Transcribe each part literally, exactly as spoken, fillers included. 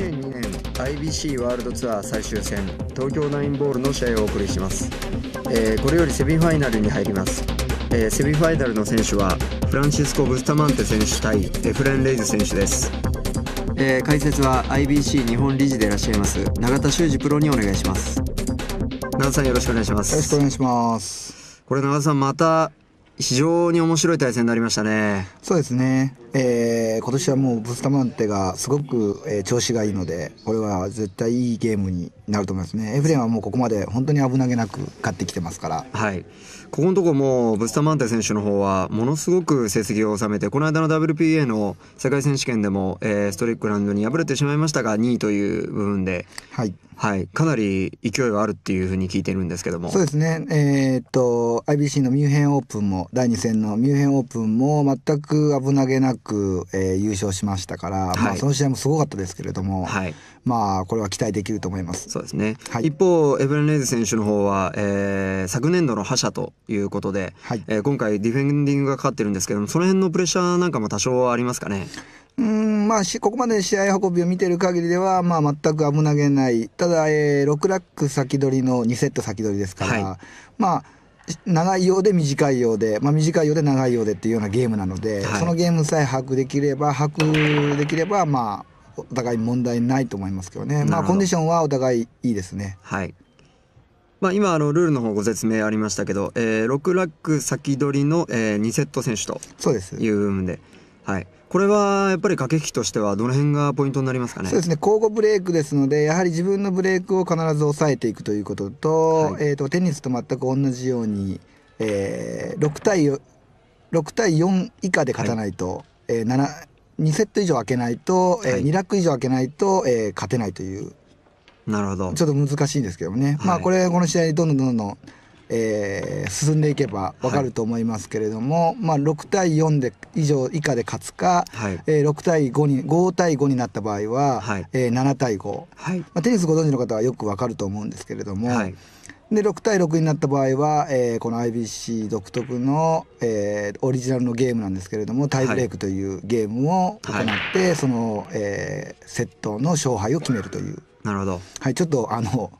にせんにねん アイビーシー ワールドツアー最終戦東京ナインボールの試合をお送りします、えー、これよりセミファイナルに入ります、えー、セミファイナルの選手はフランシスコ・ブスタマンテ選手対エフレン・レイズ選手です、えー、解説は アイビーシー 日本理事でいらっしゃいます永田修二プロにお願いします。永田さん、よろしくお願いします。よろしくお願いします。これ永田さん、また非常に面白い対戦になりましたね。そうですね、えー、今年はもうブスタマンテがすごく、えー、調子がいいので、これは絶対いいゲームになると思いますね。エフレンはもうここまで本当に危なげなく勝ってきてますから、はい、ここのところもうブスタマンテ選手の方はものすごく成績を収めて、この間の ダブリューピーエー の世界選手権でも、えー、ストリックランドに敗れてしまいましたがにいという部分で、はいはい、かなり勢いがあるっていうふうに聞いてるんですけども。そうですね、えー、っと アイビーシー のミュンヘンオープンもだいに戦のミュンヘンオープンも全く危なげなく、えー、優勝しましたから、はい、まあその試合もすごかったですけれども、はい、まあこれは期待できると思います。そうですね、はい、一方エブレン・レイズ選手の方は、えー、昨年度の覇者ということで、はい、えー、今回ディフェンディングがかかってるんですけども、その辺のプレッシャーなんかも多少ありますかね。うん、まあ、ここまで試合運びを見ている限りでは、まあ、全く危なげない。ただ、えー、ろくラック先取りのにセット先取りですから、はい、まあ長いようで短いようで、まあ、短いようで長いようでっていうようなゲームなので、はい、そのゲームさえ把握できれば把握できれば、まあ、お互い問題ないと思いますけどね。まあ、コンディションはお互いいいですね。はい、まあ、今あのルールの方ご説明ありましたけど、えー、ろくラック先取りの、えー、にセット選手という部分で、はい、これはやっぱり駆け引きとしてはどの辺がポイントになりますかね。そうですね、交互ブレークですので、やはり自分のブレークを必ず抑えていくということと、はい、えーとテニスと全く同じように、えー、ろくたいよん以下で勝たないと、はい、えー、なな、にセット以上開けないと、えー、にラック以上開けないと、えー、勝てないという。なるほど、ちょっと難しいんですけどもね、はい、まあこれこの試合どんどんどんどん、えー、進んでいけば分かると思いますけれども、はい、まあ、ろくたいよんで以上以下で勝つか、はい、えー、ろくたいごにごたいごになった場合は、はい、えー、ななたいご、はい、まあ、テニスご存知の方はよく分かると思うんですけれども、はい、でろくたいろくになった場合は、えー、この アイビーシー 独特の、えー、オリジナルのゲームなんですけれども、タイブレークというゲームを行って、はい、その、えー、セットの勝敗を決めるという。なるほど、はい、ちょっとあの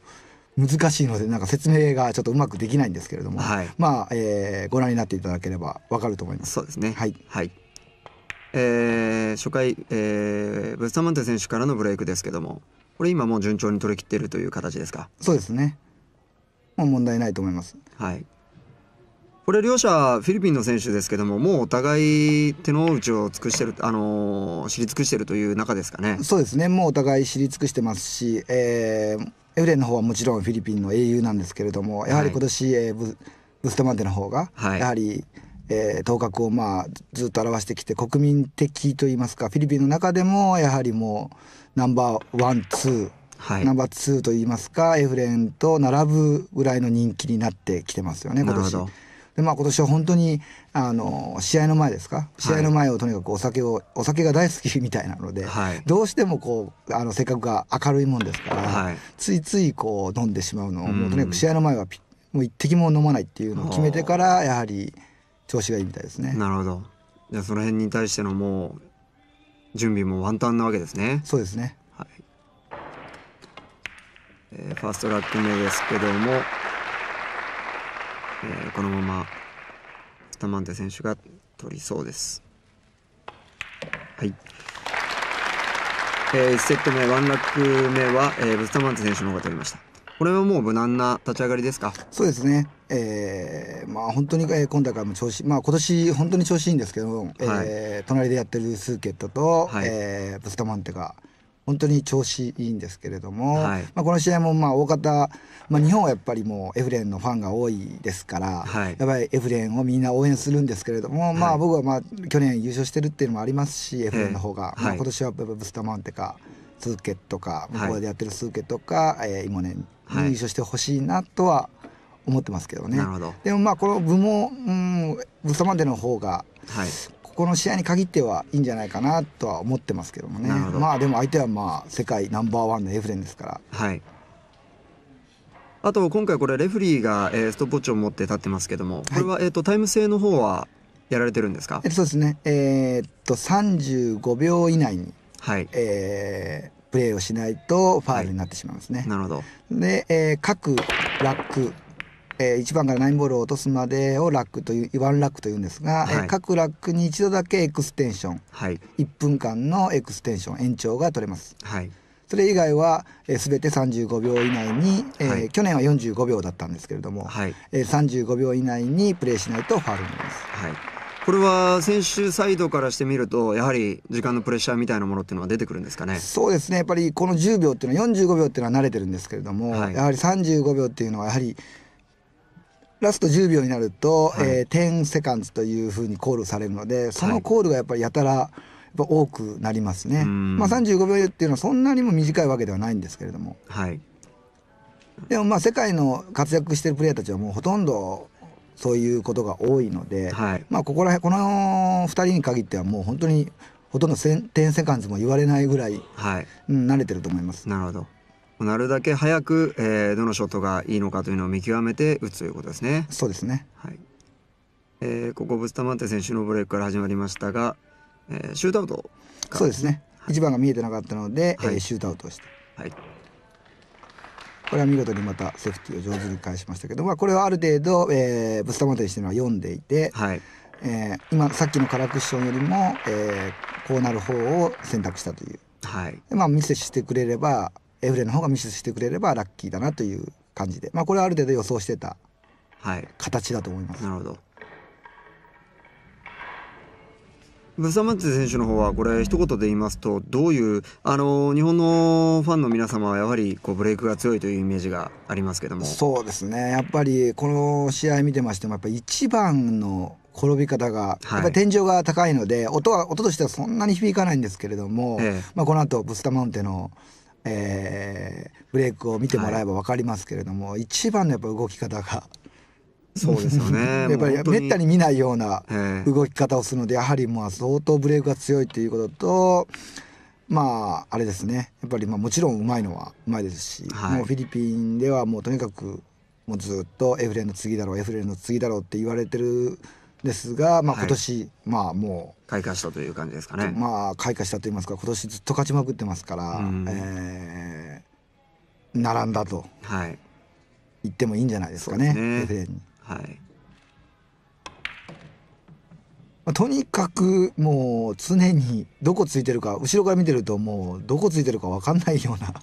難しいのでなんか説明がちょっとうまくできないんですけれども、はい、まあ、えー、ご覧になっていただければわかると思います。そうですね。はい、はい、えー、初回、えー、ブスタマンテ選手からのブレイクですけども、これ今もう順調に取り切っているという形ですか。そうですね。もう問題ないと思います。はい。これ両者フィリピンの選手ですけども、もうお互い手の内を尽くしてる、あのー、知り尽くしているという中ですかね。そうですね。もうお互い知り尽くしてますし、えー、エフレンの方はもちろんフィリピンの英雄なんですけれども、やはり今年、はい、えー、ブ, ブスタマンテの方が、はい、やはり、えー、頭角をまあずっと表してきて、国民的といいますか、フィリピンの中でもやはりもうナンバーワンツー、はい、ナンバーツーといいますか、エフレンと並ぶぐらいの人気になってきてますよね今年。で、まあ、今年は本当にあの試合の前ですか、試合の前をとにかくお酒を、はい、お酒が大好きみたいなので、はい、どうしてもこうあのせっかくが明るいもんですから、はい、ついついこう飲んでしまうのを、うん、もうとにかく試合の前はピもう一滴も飲まないっていうのを決めてから、やはり調子がいいみたいですね。なるほど。じゃあその辺に対してのもう準備も万端なわけですね。そうですね、はい、えー、ファーストラック目ですけども、えー、このままブスタマンテ選手が取りそうです。はい。えー、いちセット目、ワンラック目は、えー、ブスタマンテ選手の方が取りました。これはもう無難な立ち上がりですか。そうですね。えー、まあ本当に、えー、今大会も調子、まあ今年本当に調子いいんですけど、はい、えー、隣でやってるスーケットと、はい、えー、ブスタマンテが本当に調子いいんですけれども、はい、まあこの試合もまあ大方、まあ、日本はやっぱりもうエフレンのファンが多いですから、はい、やっぱりエフレンをみんな応援するんですけれども、はい、まあ僕はまあ去年優勝してるっていうのもありますし、エフレンの方が、えー、まあ今年はブスタマンテかスーケットか、はい、ここでやってるスーケットか、えー、イモネに優勝してほしいなとは思ってますけどね。はい、でもまあこの部も、うん、ブスタマンテの方が、はい、この試合に限ってはいいんじゃないかなとは思ってますけどもね。まあでも相手はまあ世界ナンバーワンのエフレンですから。はい。あと今回これレフリーがストップウォッチを持って立ってますけども、これはえっとタイム制の方はやられてるんですか。えっとそうですね。えー、っとさんじゅうごびょう以内に、はい、えー、プレーをしないとファウルになってしまいますね。はい、なるほど。で、えー、各ラック、えー、いちばんからきゅうボールを落とすまでをラックといういちラックというんですが、はい、各ラックに一度だけエクステンション、はい、いっぷんかんのエクステンション延長が取れます。はい、それ以外はすべてさんじゅうごびょう以内に、えーはい、去年はよんじゅうごびょうだったんですけれども、はい、えー、さんじゅうごびょう以内にプレーしないとファウルになります。はい、これは選手サイドからしてみるとやはり時間のプレッシャーみたいなものっていうのは出てくるんですかね。そうですね、やっぱりこのじゅうびょうっていうのはよんじゅうごびょうっていうのは慣れてるんですけれども、はい、やはりさんじゅうごびょうっていうのはやはりラストじゅうびょうになると、はい、えー、じゅっセカンドというふうにコールされるので、そのコールがやっぱりやたら、はい、多くなりますね。まあさんじゅうごびょうっていうのはそんなにも短いわけではないんですけれども、はい、でもまあ世界の活躍しているプレーヤーたちはもうほとんどそういうことが多いので、はい、まあここら辺このふたりに限ってはもう本当にほとんどじゅっセカンドも言われないぐらい、はい、うん、慣れてると思います。なるほど。なるだけ早く、えー、どのショットがいいのかというのを見極めて打つということですね。そうですね。はい、えー、ここブスタマンテ選手のブレイクから始まりましたが、えー、シュートアウト。そうですね。いちばんが見えてなかったので、はい、えー、シュートアウトをして、はい、これは見事にまたセーフティーを上手に返しましたけど、まあ、これはある程度、えー、ブスタマンテにしてるのは読んでいて、はい、えー、今さっきのカラークッションよりも、えー、こうなる方を選択したという、はい、まあ、ミスしてくれればエフレの方がミスしてくれればラッキーだなという感じで、まあ、これはある程度予想してた形だと思います。はい、なるほど。ブスタマンテ選手の方はこれ一言で言いますと、どういうあの日本のファンの皆様はやはりこうブレイクが強いというイメージがありますけども。そうですね、やっぱりこの試合見てましてもやっぱりいちばんの転び方がやっぱり天井が高いので、はい、音は音としてはそんなに響かないんですけれども、ええ、まあこの後ブスタマンテの、えー、ブレイクを見てもらえば分かりますけれども、はい、いちばんのやっぱ動き方が。そうですよね。やっぱりめったに見ないような動き方をするので、やはりまあ相当ブレイクが強いということと、まああれですね、やっぱりまあもちろんうまいのはうまいですし、はい、もうフィリピンではもうとにかくもうずっとエフレンの次だろうエフレンの次だろうって言われてるんですが、まあ今年、はい、まあもう開花したという感じですかね。まあ開花したと言いますか、今年ずっと勝ちまくってますから、えー、並んだと言ってもいいんじゃないですかね、エフレンに。はい、まあ、とにかくもう常にどこついてるか、後ろから見てるともうどこついてるか分かんないような、はい、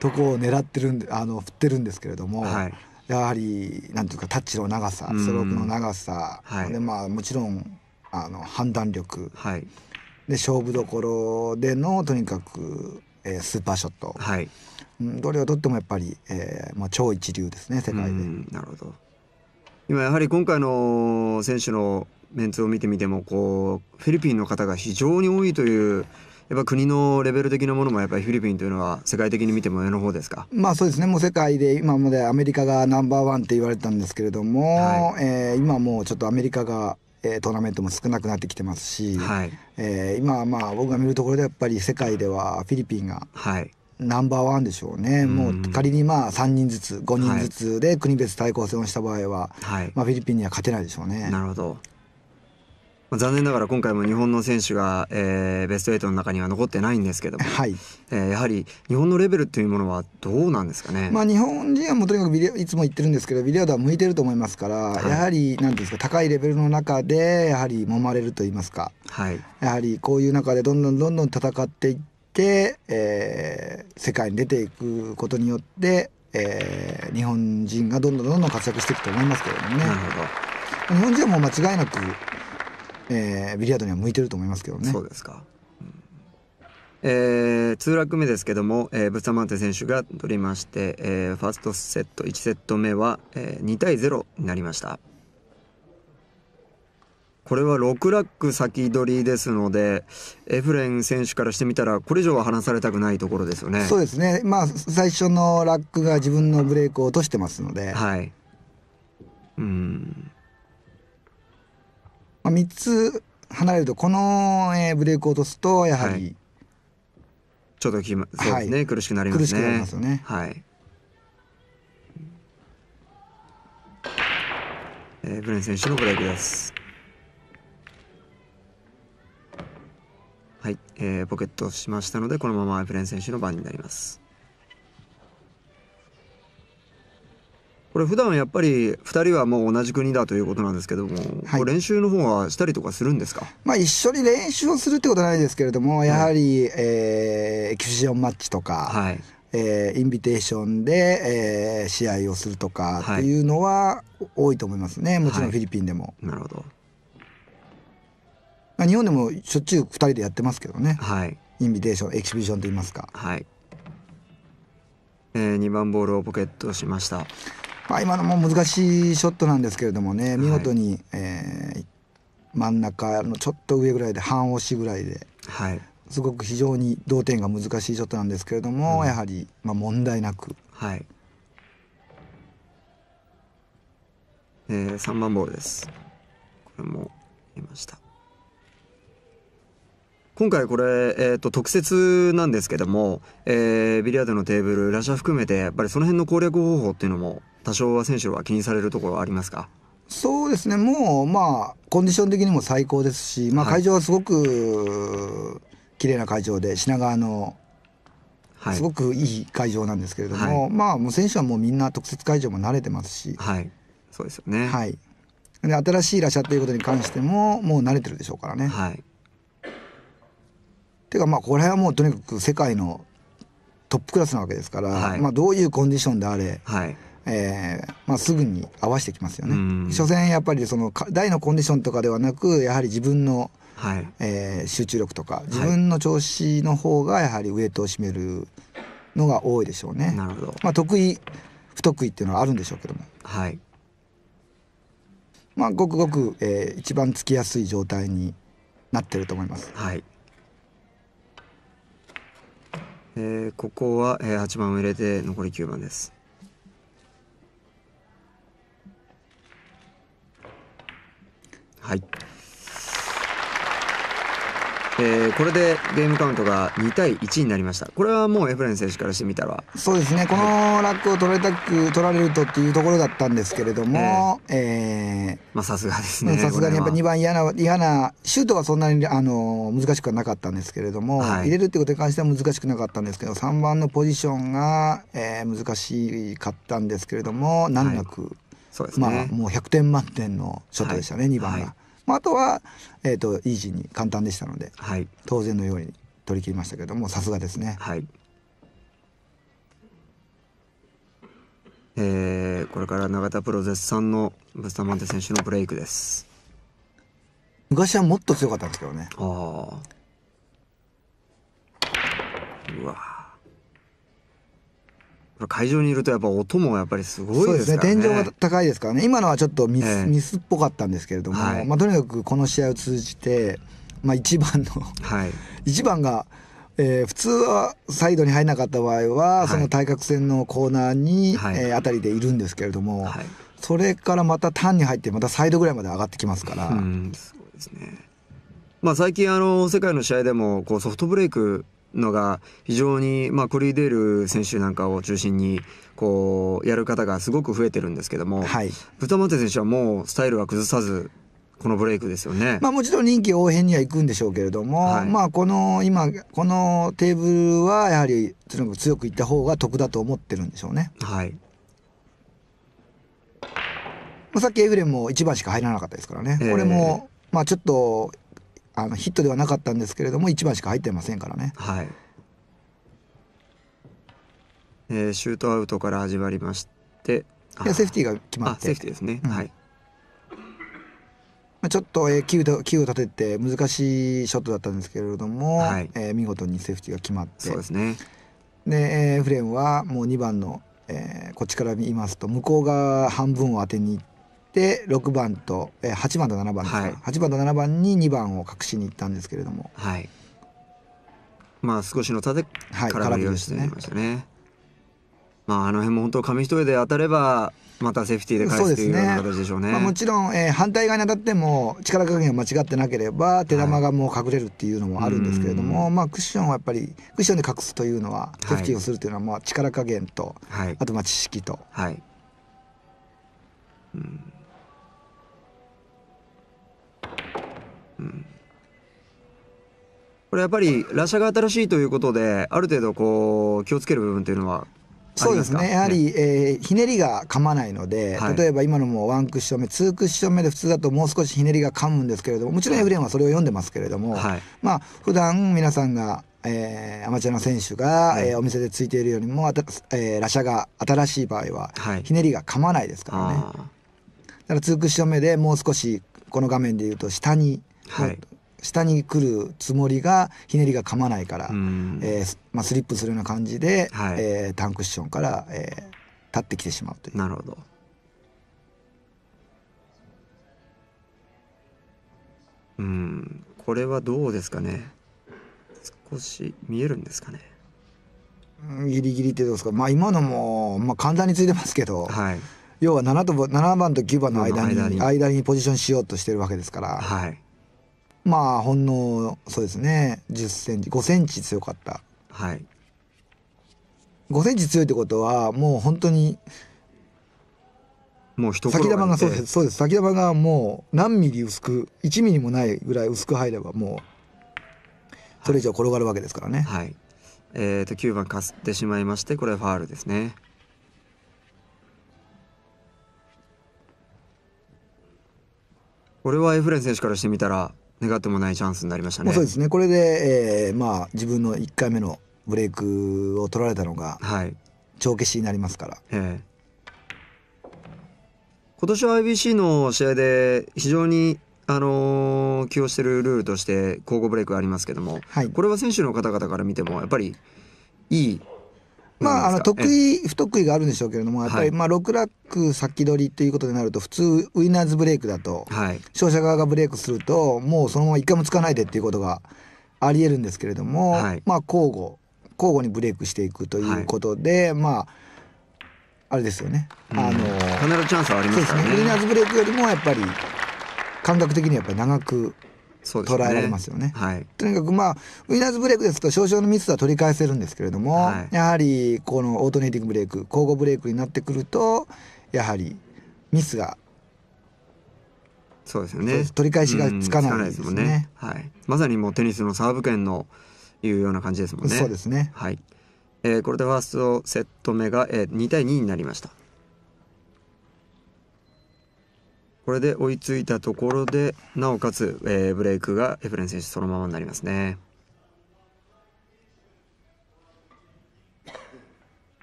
とこを狙ってるんであの振ってるんですけれども、はい、やはりなんていうかタッチの長さ、ストロークの長さ、はい、でまあもちろんあの判断力、はい、で勝負どころでのとにかく、えー、スーパーショット、はい、うん、どれをとってもやっぱり、えーまあ、超一流ですね、世界で。なるほど。今やはり今回の選手のメンツを見てみてもこうフィリピンの方が非常に多いという、やっぱ国のレベル的なものもやっぱりフィリピンというのは世界的に見ても上の方ですか。まあそうですね、もう世界で今までアメリカがナンバーワンって言われたんですけれども、はい、え今もうちょっとアメリカがトーナメントも少なくなってきてますし、はい、え今まあ僕が見るところでやっぱり世界ではフィリピンが、はい、ナンバーワンでしょうね。もう仮にまあさんにんずつごにんずつで国別対抗戦をした場合は、はい、まあフィリピンには勝てないでしょうね。なるほど。残念ながら今回も日本の選手が、えー、ベストはちの中には残ってないんですけども、はい、えー、やはり日本のレベルというものはどうなんですかね。まあ日本人はもうとにかくビリいつも言ってるんですけどビリヤードは向いてると思いますから、はい、やはり何ていうんですか、高いレベルの中でやはり揉まれると言いますか、はい、やはりこういう中でどんどんどんどん戦っていって。で、えー、世界に出ていくことによって、えー、日本人がどんどんどんどん活躍していくと思いますけれどもね。日本人はもう間違いなく、えー、ビリヤードには向いてると思いますけどね。そうですか。えー、にラック目ですけども、えー、ブスタマンテ選手が取りまして、えー、ファーストセットいちセット目は、えー、にたいゼロになりました。これはろくラック先取りですので、エフレン選手からしてみたらこれ以上は離されたくないところですよね。そうですね、まあ最初のラックが自分のブレイクを落としてますので、はい、うん、まあみっつ離れるとこのブレイクを落とすとやはり、はい、ちょっとき、そうですね、はい、苦しくなりますね。苦しくなりますよね。はい、エフレン選手のブレイクです。はい、えー、ポケットしましたので、このままエプレン選手の番になります。これ普段やっぱりふたりはもう同じ国だということなんですけども、はい、これ練習の方はしたりとかするんですか？まあ一緒に練習をするってことはないですけれども、やはり、はい、えー、エキシビションマッチとか、はい、えー、インビテーションで、えー、試合をするとかっていうのは多いと思いますね。もちろんフィリピンでも、はい、なるほど。まあ日本でもしょっちゅうふたりでやってますけどね、はい、インビテーションエキシビションといいますか、はい、えー、にばんボールをポケットしました。まあ今のも難しいショットなんですけれどもね、見事に、はい、えー、真ん中のちょっと上ぐらいで半押しぐらいで、はい、すごく非常に同点が難しいショットなんですけれども、うん、やはりまあ問題なく、はい、えー、さんばんボールです。これも入れました。今回これ、えー、と特設なんですけども、えー、ビリヤードのテーブル、ラシャ含めてやっぱりその辺の攻略方法っていうのも多少は選手は気にされるところはありますか？そうですね、もうまあコンディション的にも最高ですし、まあ、会場はすごく綺麗な会場で、品川のすごくいい会場なんですけれども、はい、まあもう選手はもうみんな特設会場も慣れてますし、はい、そうですよね、はい、で新しいラシャということに関してももう慣れてるでしょうからね、はい、てかまあこれはもうとにかく世界のトップクラスなわけですから、はい、まあどういうコンディションであれ、はい、えーまあ、すぐに合わせてきますよね。所詮やっぱりその台のコンディションとかではなく、やはり自分の、はい、えー、集中力とか自分の調子の方がやはりウエイトを占めるのが多いでしょうね。なるほど。まあ得意不得意っていうのはあるんでしょうけども、はい、まあごくごく、えー、一番つきやすい状態になってると思います。はい、えー、ここは、えー、はちばんを入れて残りきゅうばんです。はい、えー、これでゲームカウントがにたいいちになりました。これはもうエフレン選手からしてみたら、そうですね、このラックを取られたく取られるとっていうところだったんですけれども、さすがですね、さすがにやっぱにばん嫌な嫌なシュートはそんなにあの難しくはなかったんですけれども、はい、入れるってことに関しては難しくなかったんですけど、さんばんのポジションが、えー、難しかったんですけれども、難なく、はい、そうですね、まあもうひゃくてんまんてんのショットでしたね、はい、にばんが。はい、まあ、あとは、えー、とイージーに簡単でしたので、はい、当然のように取り切りましたけれども、さすがですね。はい、えー、これから永田プロ絶賛のブスタマンテ選手のブレイクです。昔はもっと強かったんですけどね。ああ、うわ、会場にいるとやっぱ音もやっぱりすごいですからね。そうですね、天井が高いですからね。今のはちょっとミス、えー、ミスっぽかったんですけれども、はい、まあ、とにかくこの試合を通じて、まあ、いちばんの、はい、いちばんが、えー、普通はサイドに入らなかった場合は、はい、その対角線のコーナーに、はい、えー、辺りでいるんですけれども、はい、それからまたターンに入ってまたサイドぐらいまで上がってきますから。うん、そうですね、まあ、最近あの世界の試合でもこうソフトブレイクのが非常に、まあ、コリー・デール選手なんかを中心にこうやる方がすごく増えてるんですけども、はい、ブタマテ選手はもうスタイルは崩さずこのブレイクですよね。まあもちろん臨機応変にはいくんでしょうけれども、はい、まあこの今このテーブルはやはり強くいった方が得だと思ってるんでしょうね。はい、さっきエフレンもいちばんしか入らなかったですからね、えー、これもまあちょっとあのヒットではなかったんですけれども、いちばんしか入ってませんからね。はい、えー、シュートアウトから始まりまして、セーフティーが決まって、セーフティーですね、うん、はい、ちょっと、えー、キュを立てて難しいショットだったんですけれども、はい、えー、見事にセーフティーが決まって、そうですね、で、えー、フレームはもうにばんの、えー、こっちから見ますと向こう側半分を当てに行ってでろくばんとはちばんとななばんですか、はい、はちばんとななばんににばんを隠しに行ったんですけれども、はい、まあ少しの差で空振りをしていましたね。はい、ね、まああの辺も本当紙一重で当たればまたセーフティーで返すというような形でしょうね。まあ、もちろん、えー、反対側に当たっても力加減が間違ってなければ手玉がもう隠れるっていうのもあるんですけれども、はい、まあクッションはやっぱりクッションで隠すというのは、セーフティーをするというのはまあ力加減と、はい、あとまあ知識と、はい、うん、これやっぱり羅車が新しいということである程度こう気をつける部分というのはそうですね、やはり、えー、ひねりが噛まないので、はい、例えば今のもワンクッション目ツークッション目で普通だともう少しひねりが噛むんですけれども、もちろんエブリンはそれを読んでますけれども、はい、まあ普段皆さんが、えー、アマチュアの選手が、はい、えー、お店でついているよりもあた、えー、羅車が新しい場合は、はい、ひねりが噛まないですからね。だからツークッション目でもう少しこの画面でいうと下に、はい、下に来るつもりがひねりが噛まないから、えーまあ、スリップするような感じで、はい、えー、タンクッションから、えー、立ってきてしまうという。なるほど。うん、これはどうですかね、少し見えるんですかね。ギリギリってどうですか。まあ今のも、まあ、簡単についてますけど、はい、要は 7, とななばんときゅうばんの間 に, 間に間にポジションしようとしてるわけですから。はい、まあほんのそうですねじゅっセンチごセンチ強かった、はい、ごセンチ強いってことはもう本当にもう一先玉がそうですそうです先玉がもう何ミリ薄くいちミリもないぐらい薄く入ればもうそれ以上転がるわけですからね。はい、はい、えー、ときゅうばんかすってしまいまして、これはファウルですね。これはエフレン選手からしてみたら願ってもないチャンスになりましたね。そうですね、これで、えーまあ、自分のいっかいめのブレイクを取られたのが、はい、帳消しになりますから、えー、今年は アイビーシー の試合で非常に、あのー、起用しているルールとして交互ブレイクがありますけども、はい、これは選手の方々から見てもやっぱりいい、まあ、あの得意不得意があるんでしょうけれども、やっぱりまあろく落先取りということになると普通ウイナーズブレイクだと勝者側がブレイクするともうそのまま一回もつかないでっていうことがありえるんですけれども、まあ交互交互にブレイクしていくということで、まああれですよね、あの必ずチャンスはありますからね。ウイナーズブレイクよりもやっぱり感覚的にやっぱり長く捉えられますよね。はい、とにかくまあウィナーズブレイクですと少々のミスは取り返せるんですけれども、はい、やはりこのオートネーティングブレイク交互ブレイクになってくるとやはりミスがそうですよね、取り返しがつかないですね。はい、まさにもうテニスのサーブ権のいうような感じですもんね。そうですね。はい、えー、これでファーストセット目が、えー、にたいにになりました。これで追いついたところでなおかつ、えー、ブレイクがエフレン選手そのままになりますね。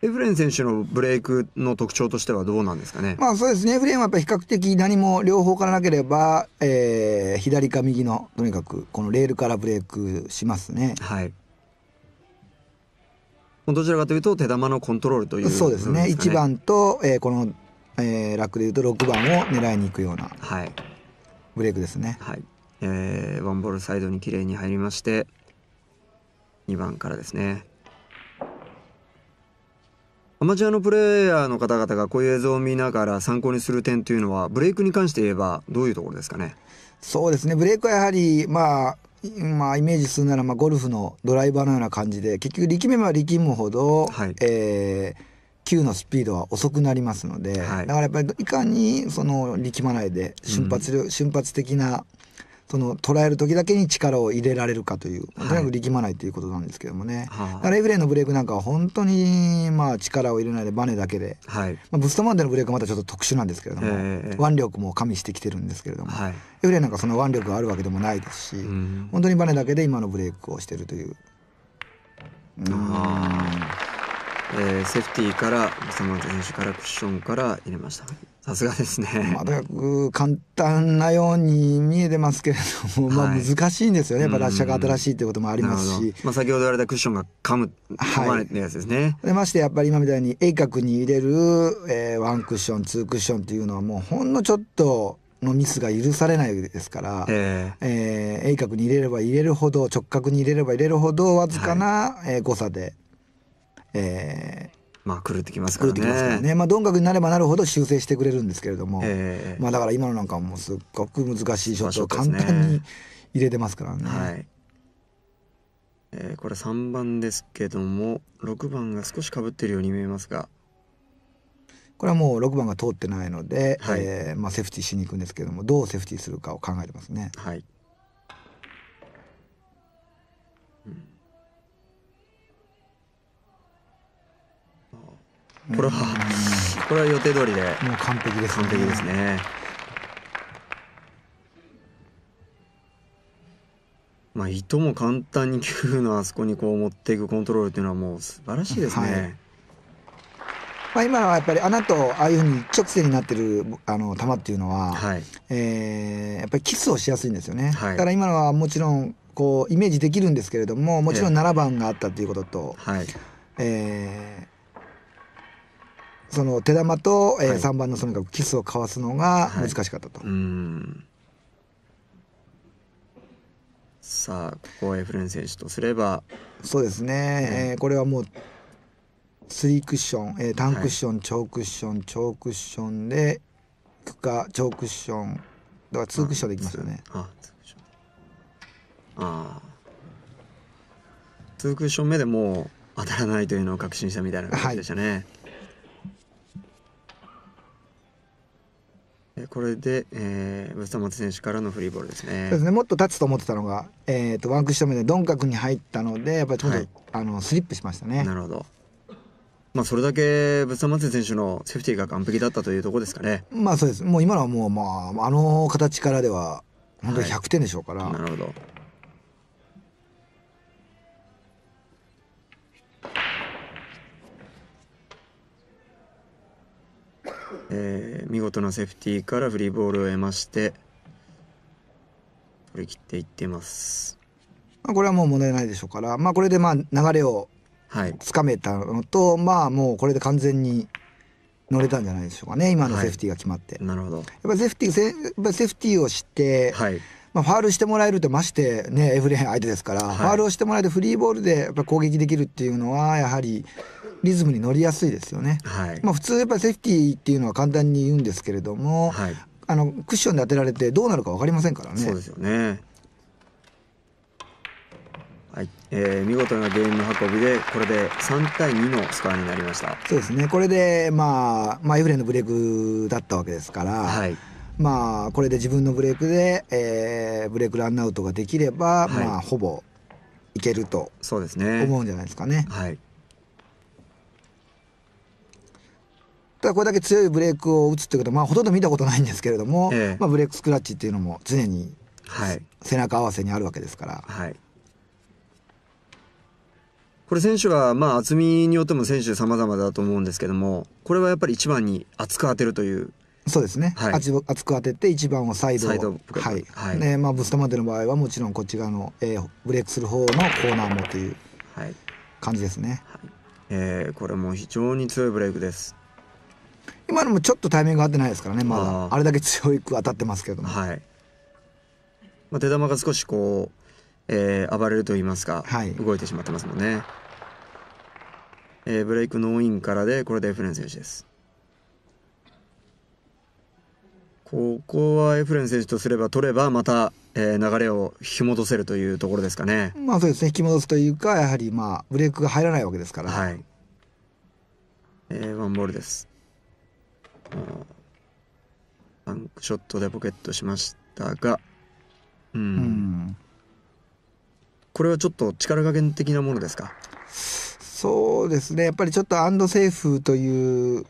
エフレン選手のブレイクの特徴としてはどうなんですかね。まあそうですね、エフレンはやっぱり比較的何も両方からなければ、えー、左か右のとにかくこのレールからブレイクしますね。はい。どちらかというと手玉のコントロールという、ね、そうですね。一番と、えー、このえー、ラックでいうとろくばんを狙いに行くようなブレイクですね。はい、えー、ワンボールサイドにきれいに入りましてにばんからですね。アマチュアのプレーヤーの方々がこういう映像を見ながら参考にする点というのはブレイクに関して言えばどういうところですかね。そうですね、ブレイクはやはり、まあまあ、イメージするならまあゴルフのドライバーのような感じで結局力めば力むほど、はい、えー球のスピードは遅くなりますので、はい、だからやっぱりいかにその力まないで瞬発力、うん、瞬発的なその捉える時だけに力を入れられるかという、はい、とにかく力まないということなんですけどもね。はあ、だからエフレンのブレイクなんかは本当にまあ力を入れないでバネだけで、はい、まあブストマンデのブレイクはまたちょっと特殊なんですけれども、えー、腕力も加味してきてるんですけれども、はい、エフレンなんかその腕力があるわけでもないですし、うん、本当にバネだけで今のブレイクをしているという。えー、セーフティーからサマーズ選手からクッションから入れました。さすがですね。まあとにかく簡単なように見えてますけれども、はい、まあ難しいんですよね。やっぱ羅車が新しいということもありますし、まあ、先ほど言われたクッションが噛む噛まれてるやつですね。はい、ましてやっぱり今みたいに鋭角に入れる、えー、ワンクッションツークッションっていうのはもうほんのちょっとのミスが許されないですから、えーえー、鋭角に入れれば入れるほど直角に入れれば入れるほどわずかな、はい、えー、誤差で。えー、まあ狂ってきますからね。まあ鈍角になればなるほど修正してくれるんですけれども、えー、まあだから今のなんかもうすっごく難しいショットを簡単に入れてますからね。はい、えー、これさんばんですけどもろくばんが少しかぶってるように見えますが、これはもうろくばんが通ってないので、はい、えー、まあセーフティーしに行くんですけどもどうセーフティーするかを考えてますね。はい、これはこれは予定通りでもう完璧ですね。完璧ですね。まあ糸も簡単にきゅうのあそこにこう持っていくコントロールというのはもう素晴らしいですね。はい、まあ今はやっぱり穴とああいうふうにちょっと癖になってるあの球っていうのは、はい、えー、やっぱりキスをしやすいんですよね。はい、だから今のはもちろんこうイメージできるんですけれども、もちろんななばんがあったということと、はい、えー、その手玉と、えー、さんばんのとにかくキスをかわすのが難しかったと。はい、うん、さあここはエフレン選手とすればそうですね、えー、これはもうスリークッション、えー、タンクッション、はい、超クッション、超クッションでいくか、超クッションだからツークッションでいきますよね。ああ、ツークッション目でもう当たらないというのを確信したみたいな感じでしたね。はい、これで、えー、ブスタマツ選手からのフリーボールですね。そうですね、もっと立つと思ってたのが、えー、とワンクッション目で鈍角に入ったのでやっぱりちょっと、はい、あのスリップしましたね。なるほど。まあそれだけブスタマツ選手のセーフティーが完璧だったというところですかね。まあそうです、もう今のはもう、まあ、あの形からでは本当にひゃくてんでしょうから、はい、なるほど。えー、見事なセーフティーからフリーボールを得まして取り切っていっています。まあこれはもう問題ないでしょうから、まあこれでまあ流れをつかめたのと、はい、まあもうこれで完全に乗れたんじゃないでしょうかね、今のセーフティーが決まって。はい、なるほど。やっぱりセーフティー、セーフティーをして、はい、まあファールしてもらえるとましてね、エフレン相手ですから、はい、ファールをしてもらえてフリーボールでやっぱ攻撃できるっていうのはやはりリズムに乗りやすいですよね。はい、まあ普通やっぱりセーフティーっていうのは簡単に言うんですけれども、はい、あのクッションで当てられてどうなるか分かりませんからね。そうですよね。はい、えー、見事なゲームの運びでこれでさんたいにのスコアになりました。そうですね、これで、まあ、まあエフレンのブレイクだったわけですから、はい、まあこれで自分のブレイクで、えー、ブレイクランアウトができれば、はい、まあほぼいけると思うんじゃないですかね。はい、ただこれだけ強いブレイクを打つっていうことは、まあ、ほとんど見たことないんですけれども、えー、まあブレイクスクラッチっていうのも常に、はい、背中合わせにあるわけですから、はい、これ選手はまあ厚みによっても選手様々だと思うんですけども、これはやっぱりいちばんに厚く当てるという。そうですね、はい、厚く当てていちばんをサイドをブスタマテの場合はもちろんこっち側の、えー、ブレイクする方のコーナーもという感じですね。はいはい、えー、これも非常に強いブレイクです。今のもちょっとタイミング合ってないですからね、まだ あ, あれだけ強く当たってますけども、はい、まあ、手玉が少しこう、えー、暴れるといいますか、はい、動いてしまってますもんね。えー、ブレイクノーインからでこれでエフレン選手です。ここはエフレン選手とすれば取ればまた、えー、流れを引き戻せるというところですかね。まあそうですね、引き戻すというかやはりまあブレイクが入らないわけですから、はい、えー、ワンボールです。バンクショットでポケットしましたが、うん、うん、これはちょっと力加減的なものですか。そうですね、やっぱりちょっとアンドセーフという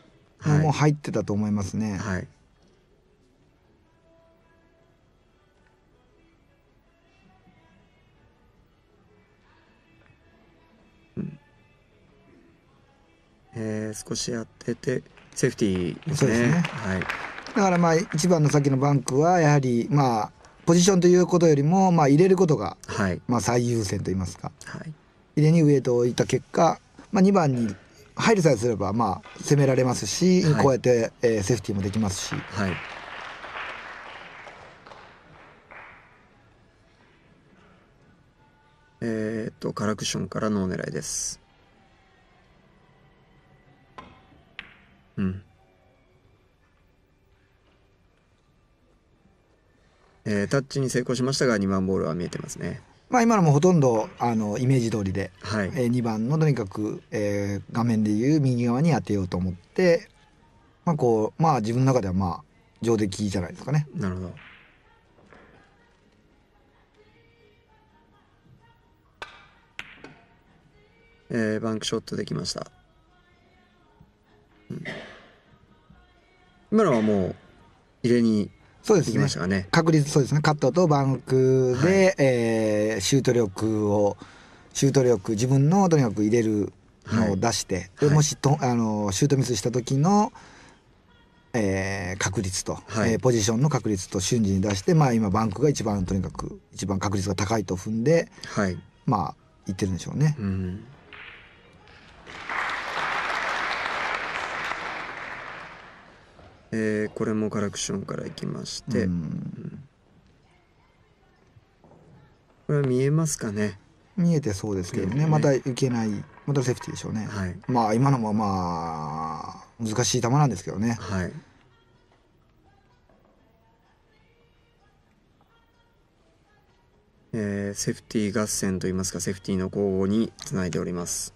のも入ってたと思いますね。はい、はい、うん、えー、少し当ててセーフティーですね。だからまあいちばんの先のバンクはやはりまあポジションということよりもまあ入れることがまあ最優先と言いますか、はい、入れにウエイトを置いた結果、まあ、にばんに入るさえすればまあ攻められますし、はい、こうやってえーセーフティーもできますし、はい、えーっとカラークッションからのお狙いです。うん、えー、タッチに成功しましたがにばんボールは見えてますね。まあ今のもほとんどあのイメージ通りで、はい、えー、にばんのとにかく、えー、画面でいう右側に当てようと思って、まあ、こうまあ自分の中ではまあ上出来じゃないですかね。なるほど。えー、バンクショットできました。うん、今のはもう入れにできましたかね。確率そうですね。カットとバンクで、はい、えー、シュート力をシュート力自分のとにかく入れるのを出して、はい、でもしとあのシュートミスした時の、えー、確率と、はい、えー、ポジションの確率と瞬時に出して、まあ今バンクが一番とにかく一番確率が高いと踏んで、はい、まあいってるんでしょうね。うん、えー、これもカラクションからいきまして、うんうん、これは見えますかね。見えてそうですけどね、またいけない、またセーフティーでしょうね、はい、まあ今のもまあ難しい球なんですけどね、はい、えー、セーフティー合戦といいますか、セーフティーの攻防につないでおります。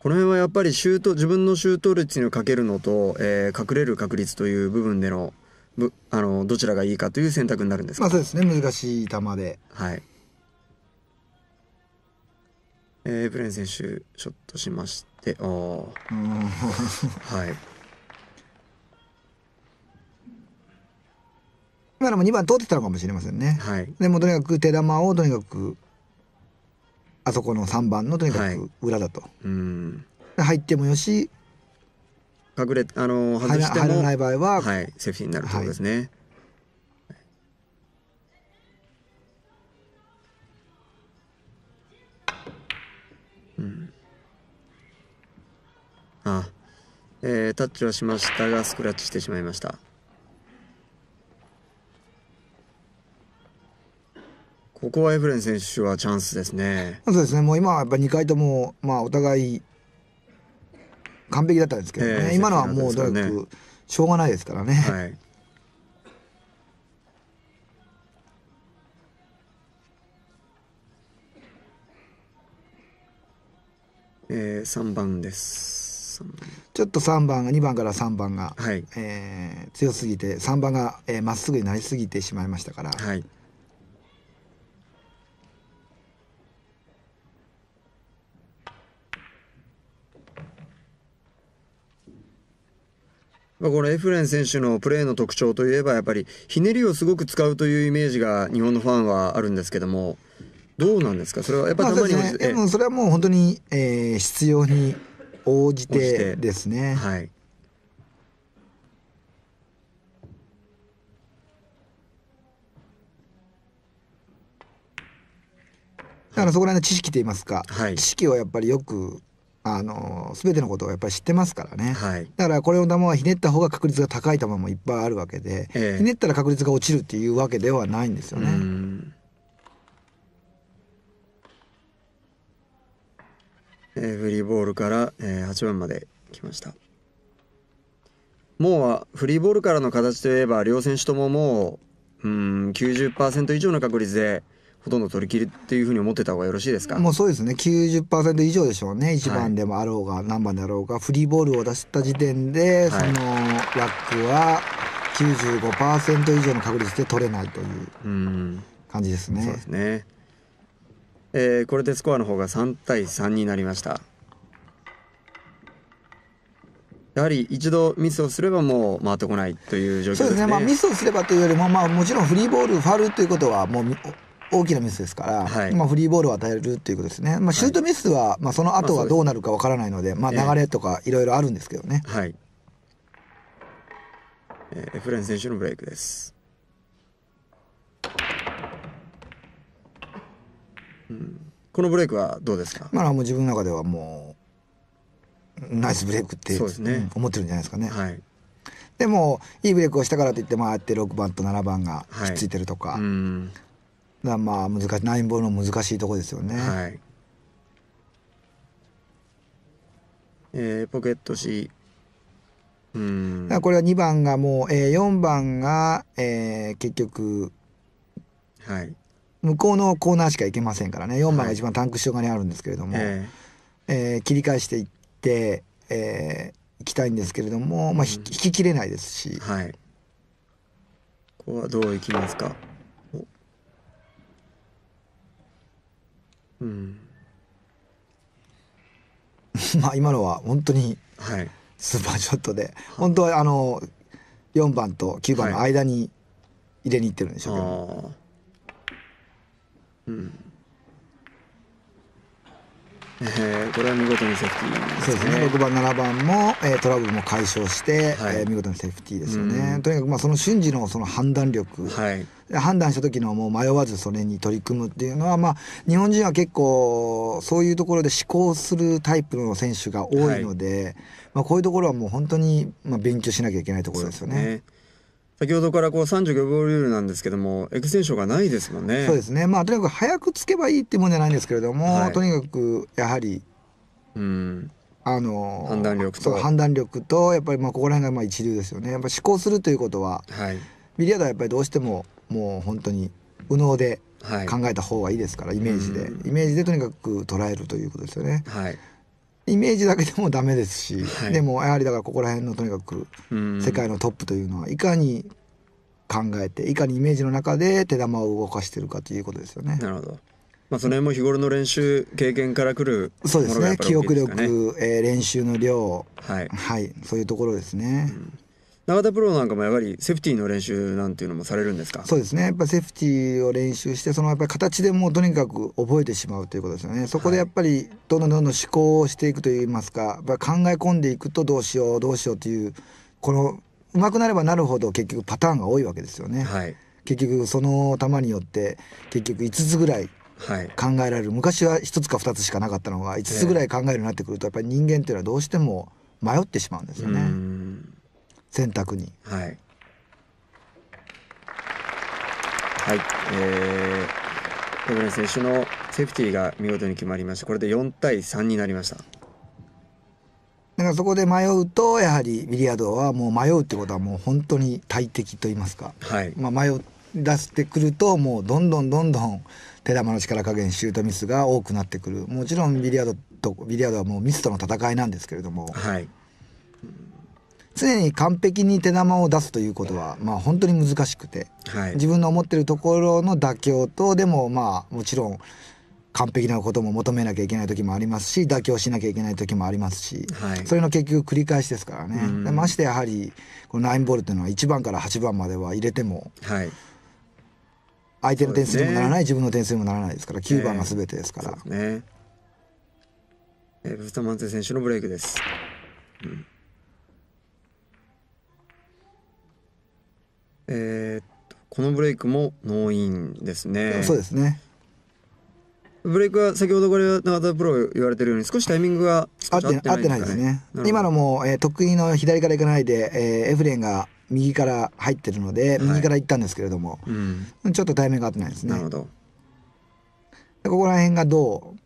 この辺はやっぱりシュート、自分のシュート率にかけるのと、えー、隠れる確率という部分での、ぶあのどちらがいいかという選択になるんですか。まあそうですね、難しい球で、はい、えー、エブレン選手ショットしまして、ああはい今のもにばん通ってたのかもしれませんね、はい、でもとにかく手玉をとにかくあそこのさんばんのとにかく裏だと、はい、うん、入ってもよし、隠れあの外しても入らない場合は、はい、セーフティーになるところですね、はい、うん、あ、えー、タッチはしましたがスクラッチしてしまいました。ここはエブレン選手はチャンスですね。そうですね。もう今はやっぱりにかいともまあお互い完璧だったんですけどね。えー、今のはもうとにかくしょうがないですからね。はい。えー、さんばんです。ちょっとさんばんがにばんからさんばんが、はい、えー、強すぎてさんばんがえー、まっすぐになりすぎてしまいましたから。はい、このエフレン選手のプレーの特徴といえばやっぱりひねりをすごく使うというイメージが日本のファンはあるんですけども、どうなんですか、それはやっぱりたまに落ちて、それはもう本当に、えー、必要に応じてですね。はい、だからそこら辺の知識といいますか、はい、知識をやっぱりよくあの全てのことをやっぱり知ってますからね、はい、だからこれの球はひねった方が確率が高い球もいっぱいあるわけで、えー、ひねったら確率が落ちるっていうわけではないんですよね。えー、フリーボールから、えー、はちばんまで来ました。もうフリーボールからの形といえば両選手とももう、うん、きゅうじゅっパーセント 以上の確率でほとんど取り切りっていうふうに思ってた方がよろしいですか。もうそうですね、 きゅうじゅっパーセント 以上でしょうね。いちばんでもあろうが何番であろうが、はい、フリーボールを出した時点で、はい、そのラックは きゅうじゅうごパーセント 以上の確率で取れないという感じですね。そうですね、えー、これでスコアの方がさんたいさんになりました。やはり一度ミスをすればもう回ってこないという状況ですね。そうですね、まあ、ミスをすればというよりも、まあ、もちろんフリーボールファウルということはもう大きなミスですから、はい、まあフリーボールを与えるということですね。まあシュートミスは、はい、まあその後はどうなるかわからないので、まあ流れとかいろいろあるんですけどね。はい。えー、エフレン選手のブレイクです。うん、このブレイクはどうですか。まあもう自分の中ではもうナイスブレイクって、うんね、思ってるんじゃないですかね。はい。でもいいブレイクをしたからといってまああってろくばんとななばんがひっついてるとか。はい、うん、まあ難しいきゅうボールの難しいところですよね。はい、えー、ポケット C、 うん、これはにばんがもう、えー、よんばんが、えー、結局、はい、向こうのコーナーしか行けませんからね。よんばんが一番タンク下側にあるんですけれども、はい、えーえー、切り返していって、えー、行きたいんですけれども、まあ、引ききれないですし、はい、ここはどう行きますか。うん、まあ今のは本当にスーパーショットで、本当はあのよんばんときゅうばんの間に入れにいってるんでしょうけど、うん、えー、これは見事にセーフティーですね。そうですね、ろくばんななばんも、えー、トラブルも解消して、はい、えー、見事にセーフティーですよね。とにかくまあその瞬時のその判断力、はい、判断した時のもう迷わずそれに取り組むっていうのは、まあ日本人は結構そういうところで思考するタイプの選手が多いので、はい、まあこういうところはもう本当にまあ勉強しなきゃいけないところですよね。先ほどからこうさんじゅうごびょうルールなんですけども、エクステンションがないですもんね。そうですね、まあとにかく早くつけばいいってもんじゃないんですけれども、はい、とにかくやはり、うん、あの判断力と判断力とやっぱりまあここら辺がまあ一流ですよね。やっぱ思考するということは、はい、ビリヤードはやっぱりどうしてももう本当に右脳で考えた方がいいですから、はい、イメージで、うん、イメージでとにかく捉えるということですよね。はい、イメージだけでもダメですし、はい、でもやはりだからここら辺のとにかく世界のトップというのはいかに考えていかにイメージの中で手玉を動かしているかということですよね。なるほど、まあ、その辺も日頃の練習経験からくるものがやっぱり大きいですかね。そうですね、記憶力、えー、練習の量、はい、はい、そういうところですね、うん。永田プロなんかもやはりセーフティーの練習なんていうのもされるんですか？そうですね、やっぱりセーフティーを練習して、そのやっぱり形でもうとにかく覚えてしまうということですよね。そこでやっぱりどんどんどんどん思考をしていくといいますか、やっぱり考え込んでいくとどうしようどうしようという、この上手くなればなるほど結局パターンが多いわけですよね、はい、結局その球によって結局いつつぐらい考えられる、はい、昔はひとつかふたつしかなかったのがいつつぐらい考えるようになってくると、やっぱり人間っていうのはどうしても迷ってしまうんですよね、うん、選択に。はい、はい、えー、ペブレン選手のセーフティーが見事に決まりました。これでよんたいさんになりました。だからそこで迷うと、やはりビリヤードはもう迷うってことはもう本当に大敵と言いますか、はい、まあ迷い出してくるともうどんどんどんどん手玉の力加減、シュートミスが多くなってくる。もちろんビリヤードとビリヤードはもうミスとの戦いなんですけれども、はい、常に完璧に手玉を出すということは、まあ、本当に難しくて、はい、自分の思ってるところの妥協と、でもまあもちろん完璧なことも求めなきゃいけない時もありますし、妥協しなきゃいけない時もありますし、はい、それの結局繰り返しですからね。でましてやはりこのきゅうボールというのはいちばんからはちばんまでは入れても、はい、相手の点数にもならない、ね、自分の点数にもならないですから、きゅうばんが全てですから。えーそうね、えー、ブスタマンテ選手のブレイクです。うん、えー、このブレイクもノーインですね。そうですね。ブレイクは先ほどこれ永田プロ言われてるように少しタイミングが合ってないですね。今のも、えー、得意の左から行かないで、えー、エフレンが右から入ってるので、はい、右から行ったんですけれども、うん、ちょっとタイミングが合ってないですね。なるほど。ここら辺がどう、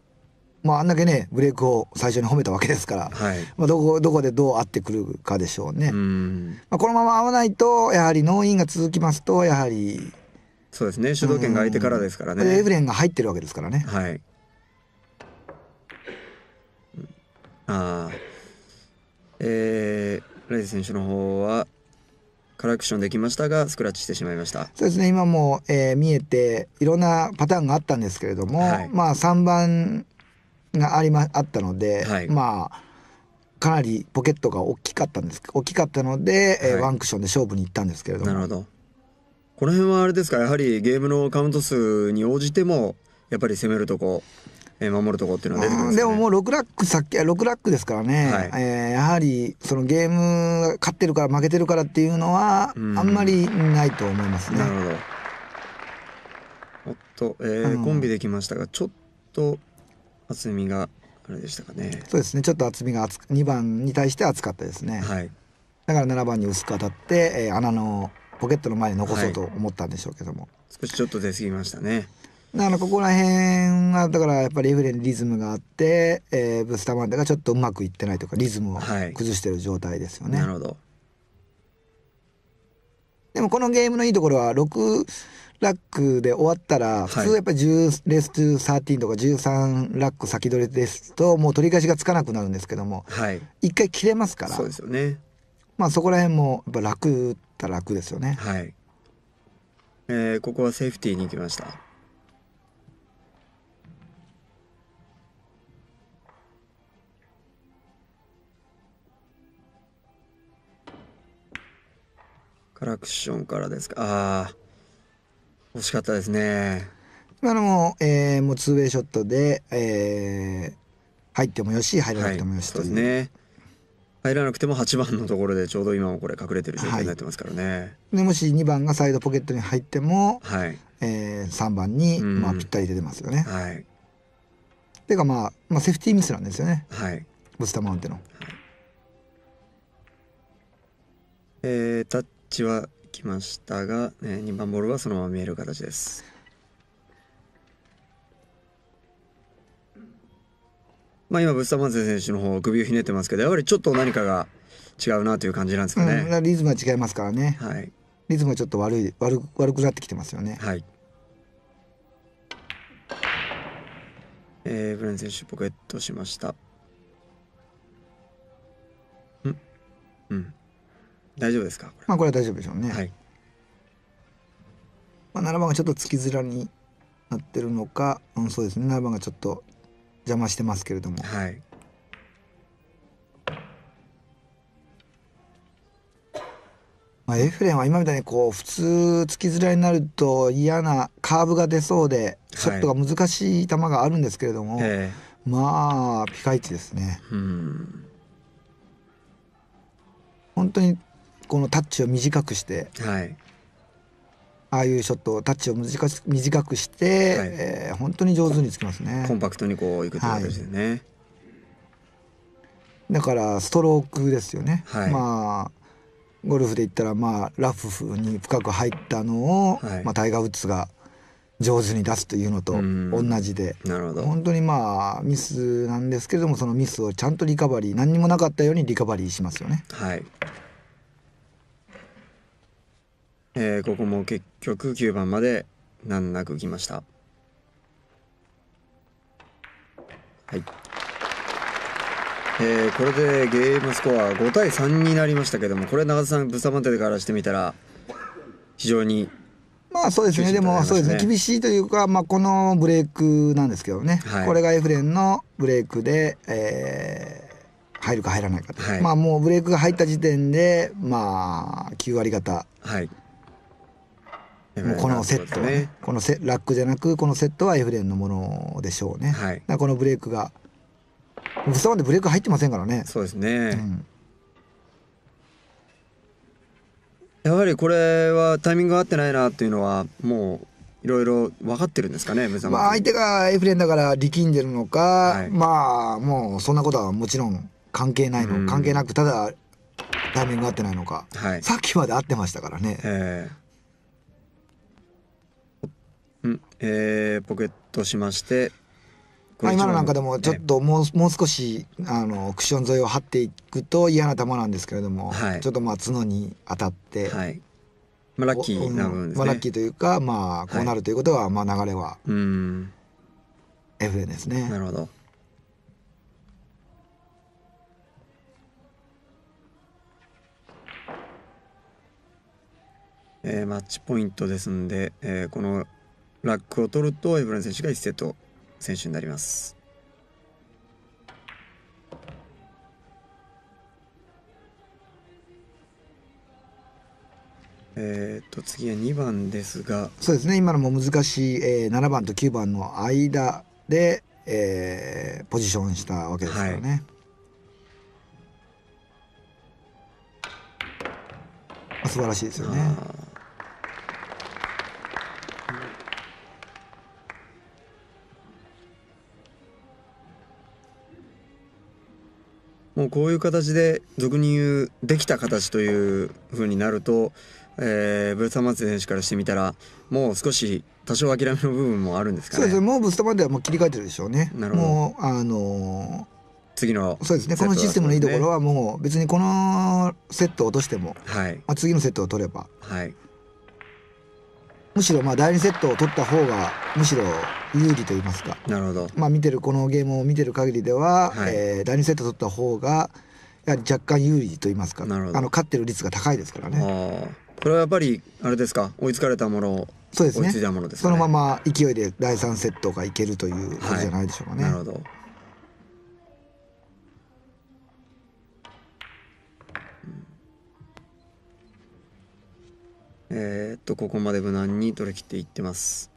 まああんだけねブレイクを最初に褒めたわけですから、はい、まあどこどこでどう合ってくるかでしょうね。うん、まあこのまま合わないとやはりノーインが続きますと、やはりそうですね、主導権が相手からですからね。エフレンが入ってるわけですからね。はい。ああ、えー、ライズ選手の方はカラークッションできましたがスクラッチしてしまいました。そうですね、今も、えー、見えていろんなパターンがあったんですけれども、はい、まあさんばんがありまあったので、はい、まあかなりポケットが大きかったんです大きかったので、はい、えー、ワンクッションで勝負に行ったんですけれども。なるほど。この辺はあれですか、やはりゲームのカウント数に応じてもやっぱり攻めるとこ、えー、守るとこっていうのは出てくるんですかね。でももうろくラックさっきろくラックですからね、はい、えー、やはりそのゲーム勝ってるから負けてるからっていうのはあんまりないと思いますね。なるほど。おっと、えー、あのー、コンビできましたがちょっと厚みがあれでしたかね。そうですね、ちょっと厚みが厚にばんに対して厚かったですね、はい、だからななばんに薄く当たって、えー、穴のポケットの前に残そうと思ったんでしょうけども、はい、少しちょっと出過ぎましたね。だからここら辺がだからやっぱりエフレンリズムがあって、えー、ブスタマンテがちょっとうまくいってないというかリズムを崩している状態ですよね、はい、なるほど。でもこのゲームのいいところはろくラックで終わったら普通やっぱりじゅうレースじゅうさんとかじゅうさんラック先取りですともう取り返しがつかなくなるんですけども、はい、いっかい切れますから、そうですよね。まあそこら辺もやっぱ楽ったら楽ですよね、はい。えー、ここはセーフティーに行きました。カラクションからですか。ああ、惜しかったですね。今のも、えー、もうツーウェイショットで、えー、入ってもよし入らなくてもよしという、はい、そうですね。入らなくてもはちばんのところでちょうど今もこれ隠れてる状態になってますからね、はい、でもしにばんがサイドポケットに入っても、はい、えー、さんばんに、うん、まあぴったり出てますよね、はい、てか、まあ、まあセーフティーミスなんですよね、はい、ボツタマウンテの、はい、えー、タッチは来ましたが、えー、にばんボールはそのまま見える形です。まあ今ブスタマンセ選手の方首をひねってますけど、やはりちょっと何かが違うなという感じなんですかね、うん、リズムは違いますからね、はい、リズムはちょっと悪い 悪, 悪くなってきてますよね、はい、えー、ブレン選手ポケットしました。んうん大丈夫ですかこれ。まあこれは大丈夫でしょうね、はい、まあななばんがちょっと突きづらになってるのか、うん、そうですね、ななばんがちょっと邪魔してますけれども、はい、まあエフレンは今みたいにこう普通突きづらいになると嫌なカーブが出そうでショットが難しい球があるんですけれども、はい、えー、まあピカイチですね。うん、本当にこのタッチを短くして、はい、ああいうショットをタッチを短く、短くして、はい、えー、本当に上手につきますね。コンパクトにこういくという形でね、はい、だからストロークですよね、はい、まあゴルフで言ったら、まあラフに深く入ったのを、はい、まあタイガー・ウッズが上手に出すというのと同じで、なるほど、本当にまあミスなんですけれども、そのミスをちゃんとリカバリー、何にもなかったようにリカバリーしますよね、はい、えー、ここも結局きゅうばんまで難なくきました。はい。えー、これでゲームスコアごたいさんになりましたけども、これ長田さんブスタマンテからしてみたら非常に、まあそうですね、でもそうですね、厳しいというか、まあこのブレイクなんですけどね、はい、これがエフレンのブレイクで、えー入るか入らないか、はい、まあもうブレイクが入った時点でまあきゅうわりがた、はい、もうこのセット、ね、このセラックじゃなくこのセットはエフレンのものでしょうね、はい、このブレイクがブスタマンテブレイク入ってませんからね。そうですね、うん、やはりこれはタイミングが合ってないなっていうのはもういろいろ分かってるんですかね。まあ相手がエフレンだから力んでるのか、はい、まあもうそんなことはもちろん関係ないの、関係なく、ただタイミング合ってないのか、はい、さっきまで合ってましたからね。えーんえー、ポケットしまして、まあ今のなんかでもちょっともう、ね、もう少しあのクッション沿いを張っていくと嫌な球なんですけれども、はい、ちょっとまあ角に当たって。はい、まあラッキーな部分ですね。まあラッキーというか、まあこうなるということは、はい、まあ流れはエフレンですね。なるほど。えー、マッチポイントですんで、えー、このラックを取るとエフレン選手がいちセット選手になります。えーと次はにばんですが、そうですね、今のも難しい、えー、ななばんときゅうばんの間で、えー、ポジションしたわけですからね、はい、素晴らしいですよね。もうこういう形で俗に言うできた形というふうになると、えー、ブスタマンテ選手からしてみたらもう少し多少諦めの部分もあるんですかね。そうですね、もうブスタマンテはもう切り替えてるでしょうね。なるほど。もうあのー、次のそうですね、このシステムのいいところはもう別にこのセットを落としても、はい、まあ次のセットを取れば、はい、むしろまあだいにセットを取った方がむしろ有利と言いますか。なるほど。まあ見てるこのゲームを見てる限りでは、はい、えー、だいにセット取った方がやはり若干有利と言いますか、あの勝ってる率が高いですからね。これはやっぱりあれですか、追いつかれたものを、そうですね、追いついたものですかね。そのまま勢いでだいさんセットがいけるということじゃないでしょうかね、はい、なるほど。えー、っとここまで無難に取り切っていってます。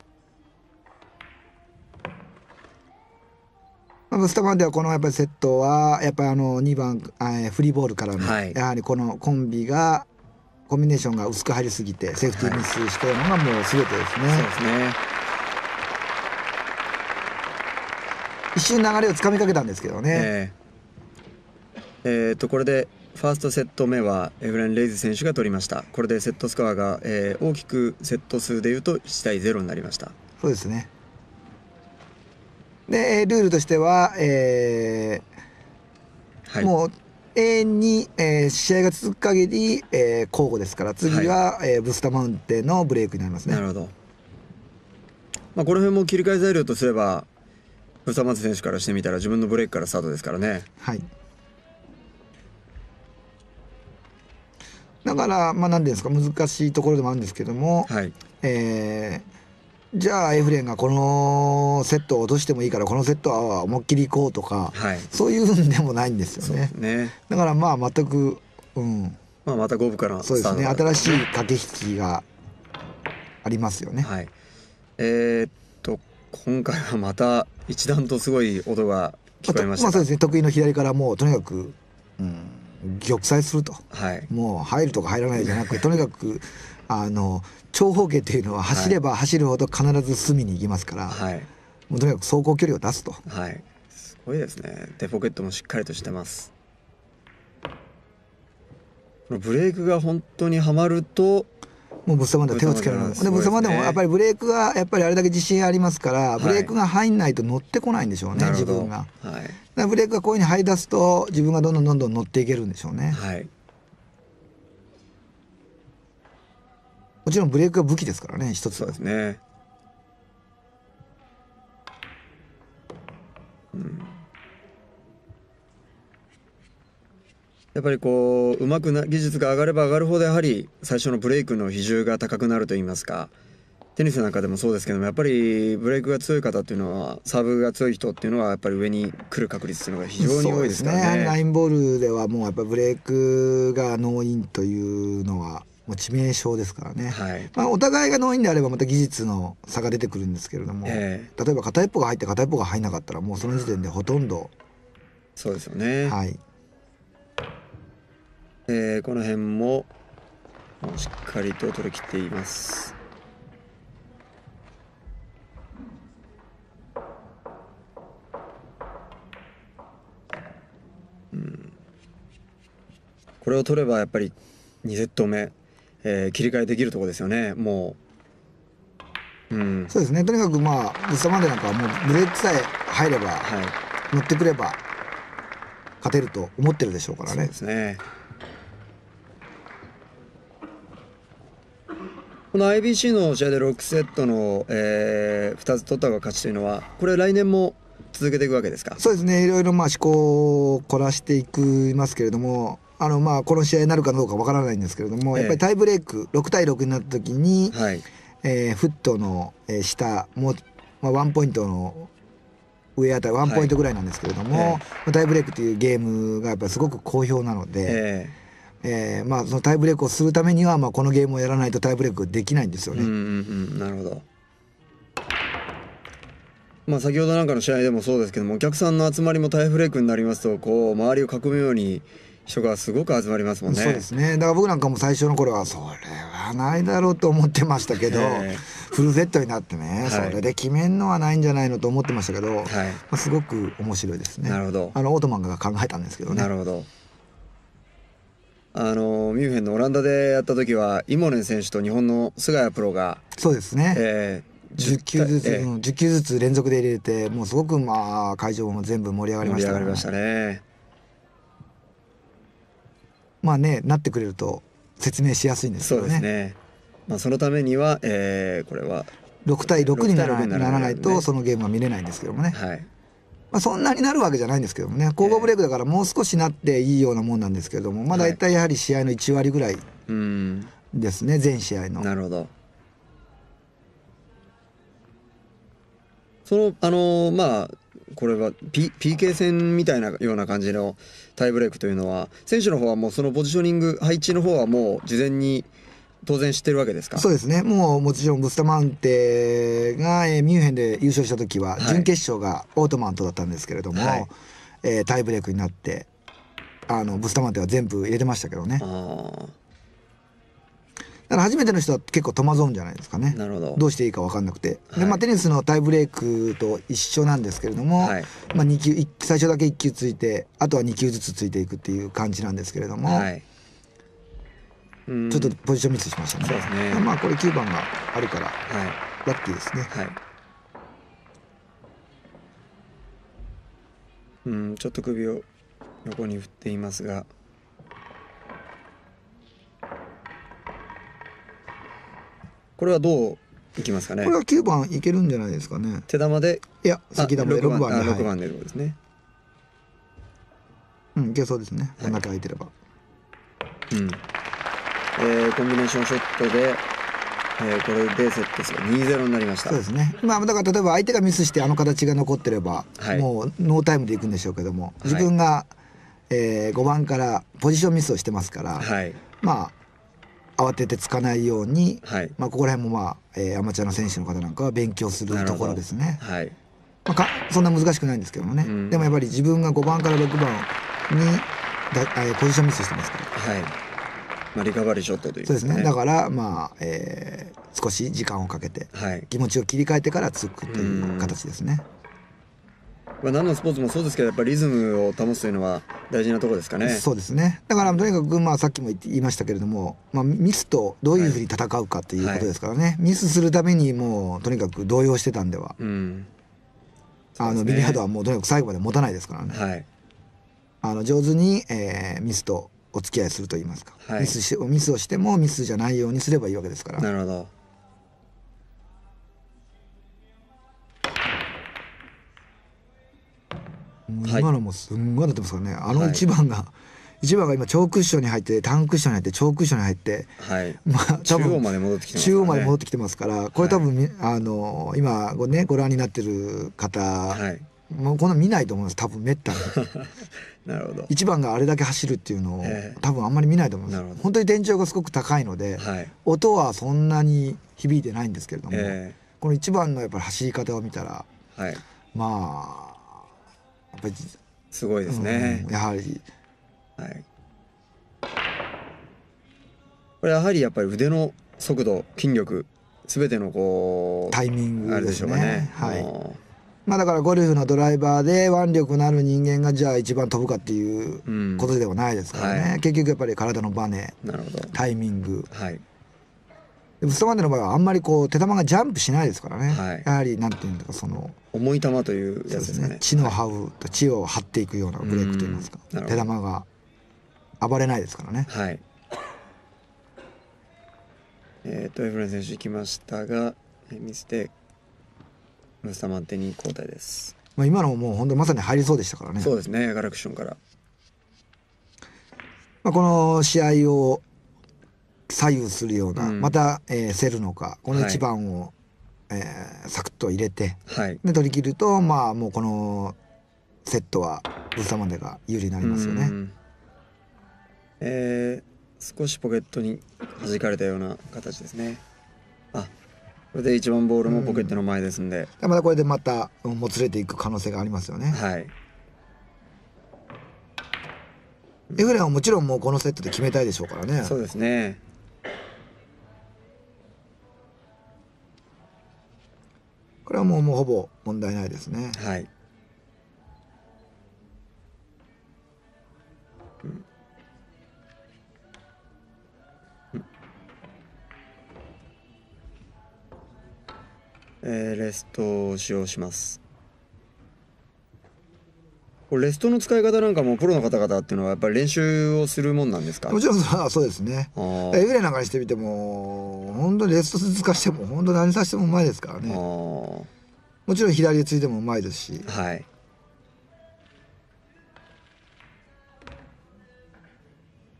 ムスタファではこのやっぱりセットはやっぱりあのにばんフリーボールからの、はい、やはりこのコンビがコンビネーションが薄く入りすぎてセーフティーミスしたのがもうすべてですね。はい、そうですね。一瞬流れをつかみかけたんですけどね。えー、えー、とこれでファーストセット目はエブレン・レイズ選手が取りました。これでセットスコアが、えー、大きくセット数でいうといちたいゼロになりました。そうですね。でルールとしては、えーはい、もう永遠に、えー、試合が続く限り、えー、交互ですから次は、はい、えー、ブスタマウンテンのブレイクになりますね。なるほど、まあ、この辺も切り替え材料とすればブスタマウンテン選手からしてみたら自分のブレイクからスタートですからね。はい、だからまあ何ですか難しいところでもあるんですけども、はい、えーじゃあエフレンがこのセットを落としてもいいからこのセットは思いっきりいこうとか、はい、そういうんでもないんですよね。ね、だからまあ全く、うん、まあまた五分からそうですね、新しい駆け引きがありますよね。はい、えー、っと今回はまた一段とすごい音が聞こえました。まあそうですね、得意の左からもうとにかく、うん、玉砕すると、はい、もう入るとか入らないじゃなくてとにかくあの長方形というのは走れば走るほど必ず隅に行きますから、はい、もうとにかく走行距離を出すと、はい、すごいですね。でポケットもしっかりとしてます。ブレークが本当にはまるともうブスタマンでは手をつけられない。ブスタマンでもやっぱりブレークがやっぱりあれだけ自信ありますからブレークが入んないと乗ってこないんでしょうね、はい、自分が、はい、だからブレークがこういうふうに入り出すと自分がどんどんどんどん乗っていけるんでしょうね。はい、もちろんブレイクが武器ですからね、一つ。そうですね。うん、やっぱりこううまくな技術が上がれば上がるほどやはり最初のブレイクの比重が高くなるといいますか、テニスなんかでもそうですけどもやっぱりブレイクが強い方っていうのはサーブが強い人っていうのはやっぱり上に来る確率っていうのが非常に多いですからね。そうですね。ラインボールではもうやっぱりブレイクがノーインというのはもう致命傷ですからね、はい、まあ、お互いがノーインであればまた技術の差が出てくるんですけれども、えー、例えば片一方が入って片一方が入らなかったらもうその時点でほとんど、うん、そうですよね。はい、えー、この辺もしっかりと取り切っています。うん、これを取ればやっぱりにセット目えー、切り替えできるところですよね。もう、うん、そうですね。とにかくまあブスタマンテンなんかはもうブレークさえ入れば、はい、乗ってくれば勝てると思ってるでしょうからね。そうですね。この アイビーシー の試合でろくセットの、えー、ふたつ取った方が勝ちというのはこれ来年も続けていくわけですか。そうですね。いろいろまあ思考を凝らしていきますけれども。あのまあこの試合になるかどうかわからないんですけれども、やっぱりタイブレークろくたいろくになった時に、はい、えー、フットの下もう、まあ、いちポイントの上あたりいちポイントぐらいなんですけれども、はい、えー、タイブレークというゲームがやっぱすごく好評なので、えーえー、まあそのタイブレークをするためにはまあこのゲームをやらないとタイブレークできないんですよね。うんうん、なるほど。まあ先ほどなんかの試合でもそうですけども、お客さんの集まりもタイブレークになりますとこう周りを囲むように人がすごく集まりますもんね。そうですね。だから僕なんかも最初の頃はそれはないだろうと思ってましたけど、えー、フルセットになってね、はい、それで決めんのはないんじゃないのと思ってましたけど、はい、まあすごく面白いですね。なるほど。あのオートマンが考えたんですけどね。なるほど。あのミュンヘンのオランダでやった時はイモネン選手と日本の菅谷プロがそうですね、えーじゅっきゅうずつ、えー、じゅっきゅうずつ連続で入れてもうすごくまあ会場も全部盛り上がりましたね。盛り上がりましたね。まあね、なってくれると説明しやすいんですけどね。そうですね。まあそのためには、えー、これはろくたいろくにならないとそのゲームは見れないんですけどもね。はい、まあそんなになるわけじゃないんですけどもね。交互ブレイクだからもう少しなっていいようなもんなんですけれども、まあ大体やはり試合のいちわりぐらいですね、はい、全試合の。なるほど。そのあのー、まあこれは、P、ピーケー 戦みたいなような感じのタイブレークというのは選手の方はもうそのポジショニング配置の方はもう事前に当然知ってるわけですか？そうですね、もうもちろんブスタマンテが、えー、ミュンヘンで優勝した時は、はい、準決勝がオートマンとだったんですけれども、はい、えー、タイブレークになってあのブスタマンテは全部入れてましたけどね。だから初めての人は結構戸惑うんじゃないですかね。なるほど。どうしていいか分かんなくて、はい、でまあ、テニスのタイブレークと一緒なんですけれども、はい、まあ、に球最初だけいっ球ついてあとはに球ずつついていくっていう感じなんですけれども、はい、ちょっとポジションミスしました ね, そうですね。まあこれきゅうばんがあるから、はい、ラッキーですね、はい、うん、ちょっと首を横に振っていますが、これはどういきますかね。これはきゅうばんいけるんじゃないですかね。手玉で、いや先玉でろくばんで、ろくばんでですね、うん、いけそうですね、お腹空いてれば、はい、うん、えー、コンビネーションショットで、えー、これでセット数が にたいゼロ になりました。そうですね、まあ、だから例えば相手がミスしてあの形が残ってれば、はい、もうノータイムでいくんでしょうけども、自分が、はい、えー、ごばんからポジションミスをしてますから、はい、まあ慌ててつかないように、はい、まあ、ここら辺も、まあ、えー、アマチュアの選手の方なんかは勉強するところですね、はい、まあ、かそんな難しくないんですけどもね、うん、でもやっぱり自分がごばんからろくばんにだ、えー、ポジションミスしてますから、はい、まあ、リカバリーショットというか、ね、そうですね、だから、まあ、えー、少し時間をかけて、はい、気持ちを切り替えてから突くという形ですね。まあ、何のスポーツもそうですけど、やっぱりリズムを保つというのは大事なところですかね。そうですね、だからとにかく、まあ、さっきも言いましたけれども、まあ、ミスとどういうふうに戦うかということですからね、はい、ミスするためにもうとにかく動揺してたんでは、うん、あのビリヤードはもうとにかく最後まで持たないですからね、はい、あの上手に、えー、ミスとお付き合いすると言いますか、はい、ミスし、ミスをしてもミスじゃないようにすればいいわけですから。なるほど。今のもすんごいなってますからね、はい、あのいちばんが、はい、いちばんが今超クッションに入ってターンクッションに入って超クッションに入って、はい、まあ、多分中央まで戻ってきてますからね。中央まで戻ってきてますからこれ多分、はい、あの今ご、ね、ご覧になってる方、はい、もうこんな見ないと思います多分めったになるほど。いちばんがあれだけ走るっていうのを、えー、多分あんまり見ないと思います。本当に天井がすごく高いので、はい、音はそんなに響いてないんですけれども、えー、このいちばんのやっぱり走り方を見たら、はい、まあやっぱりすごいですね、うん、やはり、はい、これやはりやっぱり腕の速度筋力すべてのこうタイミングですね。まあだからゴルフのドライバーで腕力のある人間がじゃあ一番飛ぶかっていうことではないですからね、うん、はい、結局やっぱり体のバネ、なるほど、タイミング、はい、ブスタマンテの場合はあんまりこう手玉がジャンプしないですからね、はい、やはりなんていうんだかその重い球というやつですね。地の這う、はい、地を張っていくようなブレークといいますか、手玉が暴れないですからね。はい、えー、とエフレン選手行きましたが見せてブスタマンテに交代です。まあ今のもう本当まさに入りそうでしたからね。そうですね、ガラクションから。まあこの試合を左右するような、うん、また、えー、競るのかこのいちばんを、はい、えー、サクッと入れて、はい、で取り切るとまあもうこのセットはブスタマンテが有利になりますよね。えー、少しポケットに弾かれたような形ですね。あ、これでいちばんボールもポケットの前ですんで、うん、またこれでまたもつれていく可能性がありますよね。はい、エフレンはもちろんもうこのセットで決めたいでしょうからね。そうですね。これはもう、もうほぼ問題ないですね。はい。うんうん、えー、レストを使用します。これレストの使い方なんかもプロの方々っていうのはやっぱり練習をするもんなんですか？もちろんそうですね。エフレンなんかにしてみても本当にレスト使しても本当何させてもうまいですからね。もちろん左についてもうまいですし、はい、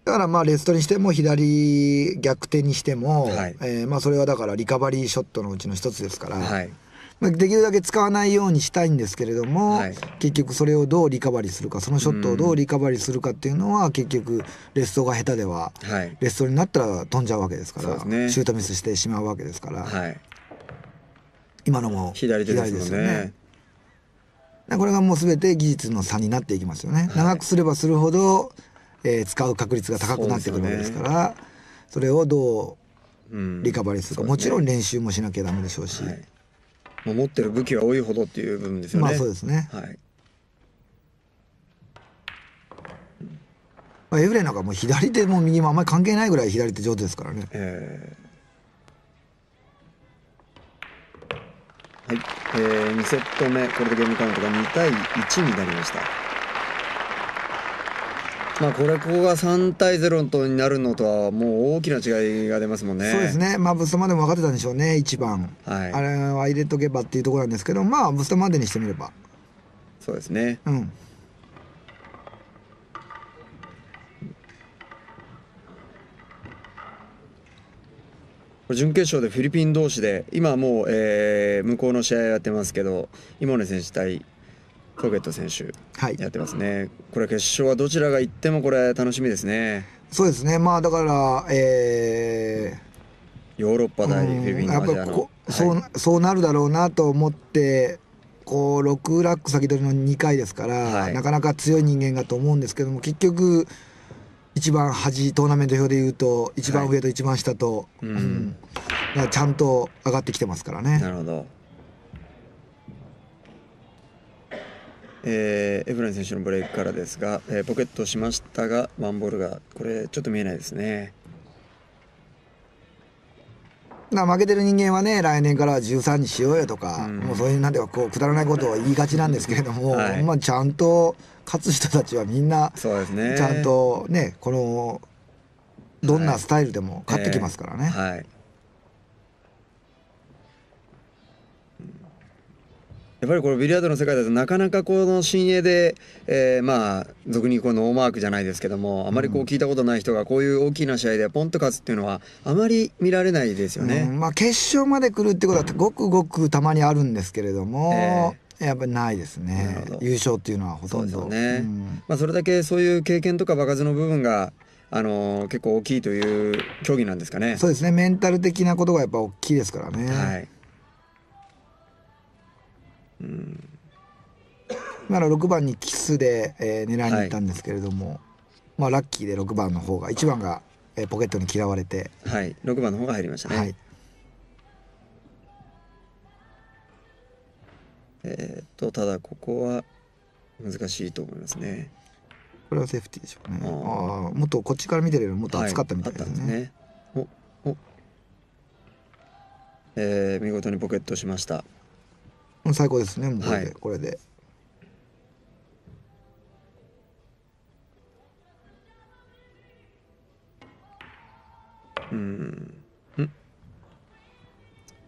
だからまあレストにしても左逆手にしても、はい、えー、まあそれはだからリカバリーショットのうちの一つですから、はい、まあ、できるだけ使わないようにしたいんですけれども、はい、結局それをどうリカバリーするか、そのショットをどうリカバリーするかっていうのは、結局レストが下手では、はい、レストになったら飛んじゃうわけですから、そうですね、シュートミスしてしまうわけですから、はい、今のも左手ですよね。これがもう全て技術の差になっていきますよね。はい、長くすればするほど、えー、使う確率が高くなってくるわけですから、それをどうリカバリーするか、うん、もちろん練習もしなきゃダメでしょうし、はい、もう持ってる武器は多いほどっていう部分ですよね。まあそうですね、はい、まあエフレなんかもう左手も右もあんまり関係ないぐらい左手上手ですからね。えー、はい、えー、にセット目、これでゲームカウントがにたいいちになりました。まあこれここがさんたいゼロとになるのとはもう大きな違いが出ますもんね。そうですね、まあブスタまでも分かってたんでしょうね、いちばん、はい、あれは入れとけばっていうところなんですけど、まあブスタまでにしてみればそうですね、うん、準決勝でフィリピン同士で、今もう、えー、向こうの試合やってますけど、イモネ選手対コゲット選手やってますね。はい、これ決勝はどちらが行ってもこれ楽しみですね。そうですね、まあだから、えー、ヨーロッパ対フィリピンのアジアの、そうなるだろうなと思ってこうろくラック先取りのにかいですから、はい、なかなか強い人間だと思うんですけども、結局一番端、トーナメント表でいうと一番上と一番下と、はい、うん、ちゃんと上がってきてますからね。なるほど。えー、エフレン選手のブレイクからですが、えー、ポケットしましたがワンボールがこれちょっと見えないですね。な負けてる人間はね、来年からじゅうさんにしようよとか、うん、もうそういうなんていうかこうくだらないことを言いがちなんですけれども、はい、まあ、ちゃんと勝つ人たちはみんなそうですね、ちゃんとね、このどんなスタイルでも勝ってきますからね。はい、えーはい、やっぱりこれビリヤードの世界だとなかなかこの新鋭で、えー、まあ俗にこうノーマークじゃないですけども、あまりこう聞いたことない人がこういう大きな試合でポンと勝つっていうのはあまり見られないですよね。うん、まあ決勝まで来るってことはごくごくたまにあるんですけれども、えー、やっぱりないですね、優勝っていうのはほとんど。それだけそういう経験とか場数の部分があのー、結構大きいという競技なんですかね。そうですね、メンタル的なことがやっぱ大きいですからね。はい、うん、今のろくばんにキスで、えー、狙いに行ったんですけれども、はい、まあラッキーでろくばんの方が、いちばんが、えー、ポケットに嫌われて、はい、ろくばんの方が入りましたね。はい、えっとただここは難しいと思いますね。これはセーフティーでしょうね。ああ、もっとこっちから見てるよりもっと厚かったみたいですね。はい、おお、えー、見事にポケットしました。最高ですね、もうこれで、はい、これでうん、うん、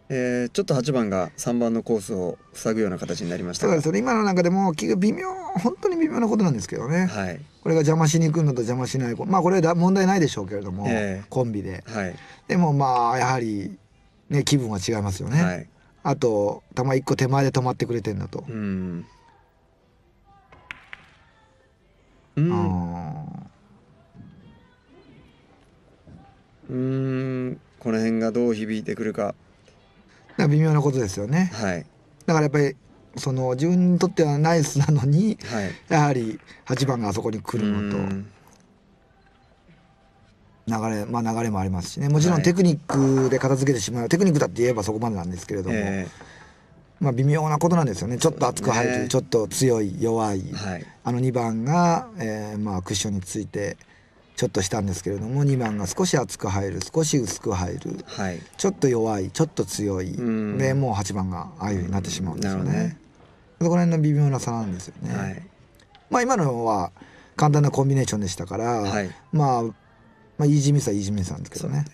えー、ちょっとはちばんがさんばんのコースを塞ぐような形になりましたが、それ今の中でも微妙、本当に微妙なことなんですけどね、はい、これが邪魔しに行くのと邪魔しない、まあこれは問題ないでしょうけれども、えー、コンビで、はい、でもまあやはり、ね、気分は違いますよね。はい、あと球いっこ手前で止まってくれてんだと。うん。うん。この辺がどう響いてくるか。なんか微妙なことですよね。はい。だからやっぱりその自分にとってはナイスなのに、はい、やはりはちばんがあそこに来るのと。流れ、まあ、流れもありますしね、もちろんテクニックで片付けてしまう、はい、テクニックだって言えばそこまでなんですけれども、えー、まあ微妙なことなんですよね。ちょっと厚く入る、ね、ちょっと強い弱い、はい、あのにばんが、えーまあ、クッションについてちょっとしたんですけれども、にばんが少し厚く入る、少し薄く入る、はい、ちょっと弱い、ちょっと強い、うん、でもうはちばんがああいうふうになってしまうんですよね。ね、そこら辺の微妙な差なんですよね。はい、まあ今のは簡単なコンビネーションでしたから、はい、まあまあイージーミスはいいじみさんですけどね。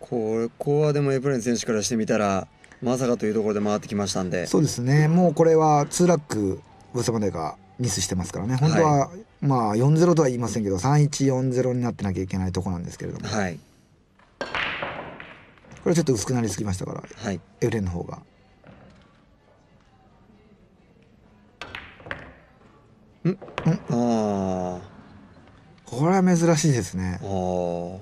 ここはでもエプレン選手からしてみたらまさかというところで回ってきましたんで、そうですね、もうこれはにラックブサまでがミスしてますからね、本当は、はい、まあ よんたいゼロ とは言いませんけど さんたいいち よんたいゼロ になってなきゃいけないとこなんですけれども、はい、これちょっと薄くなりすぎましたから、はい、エウレンの方が。ん？ん？ああ。これは珍しいですね。ああ。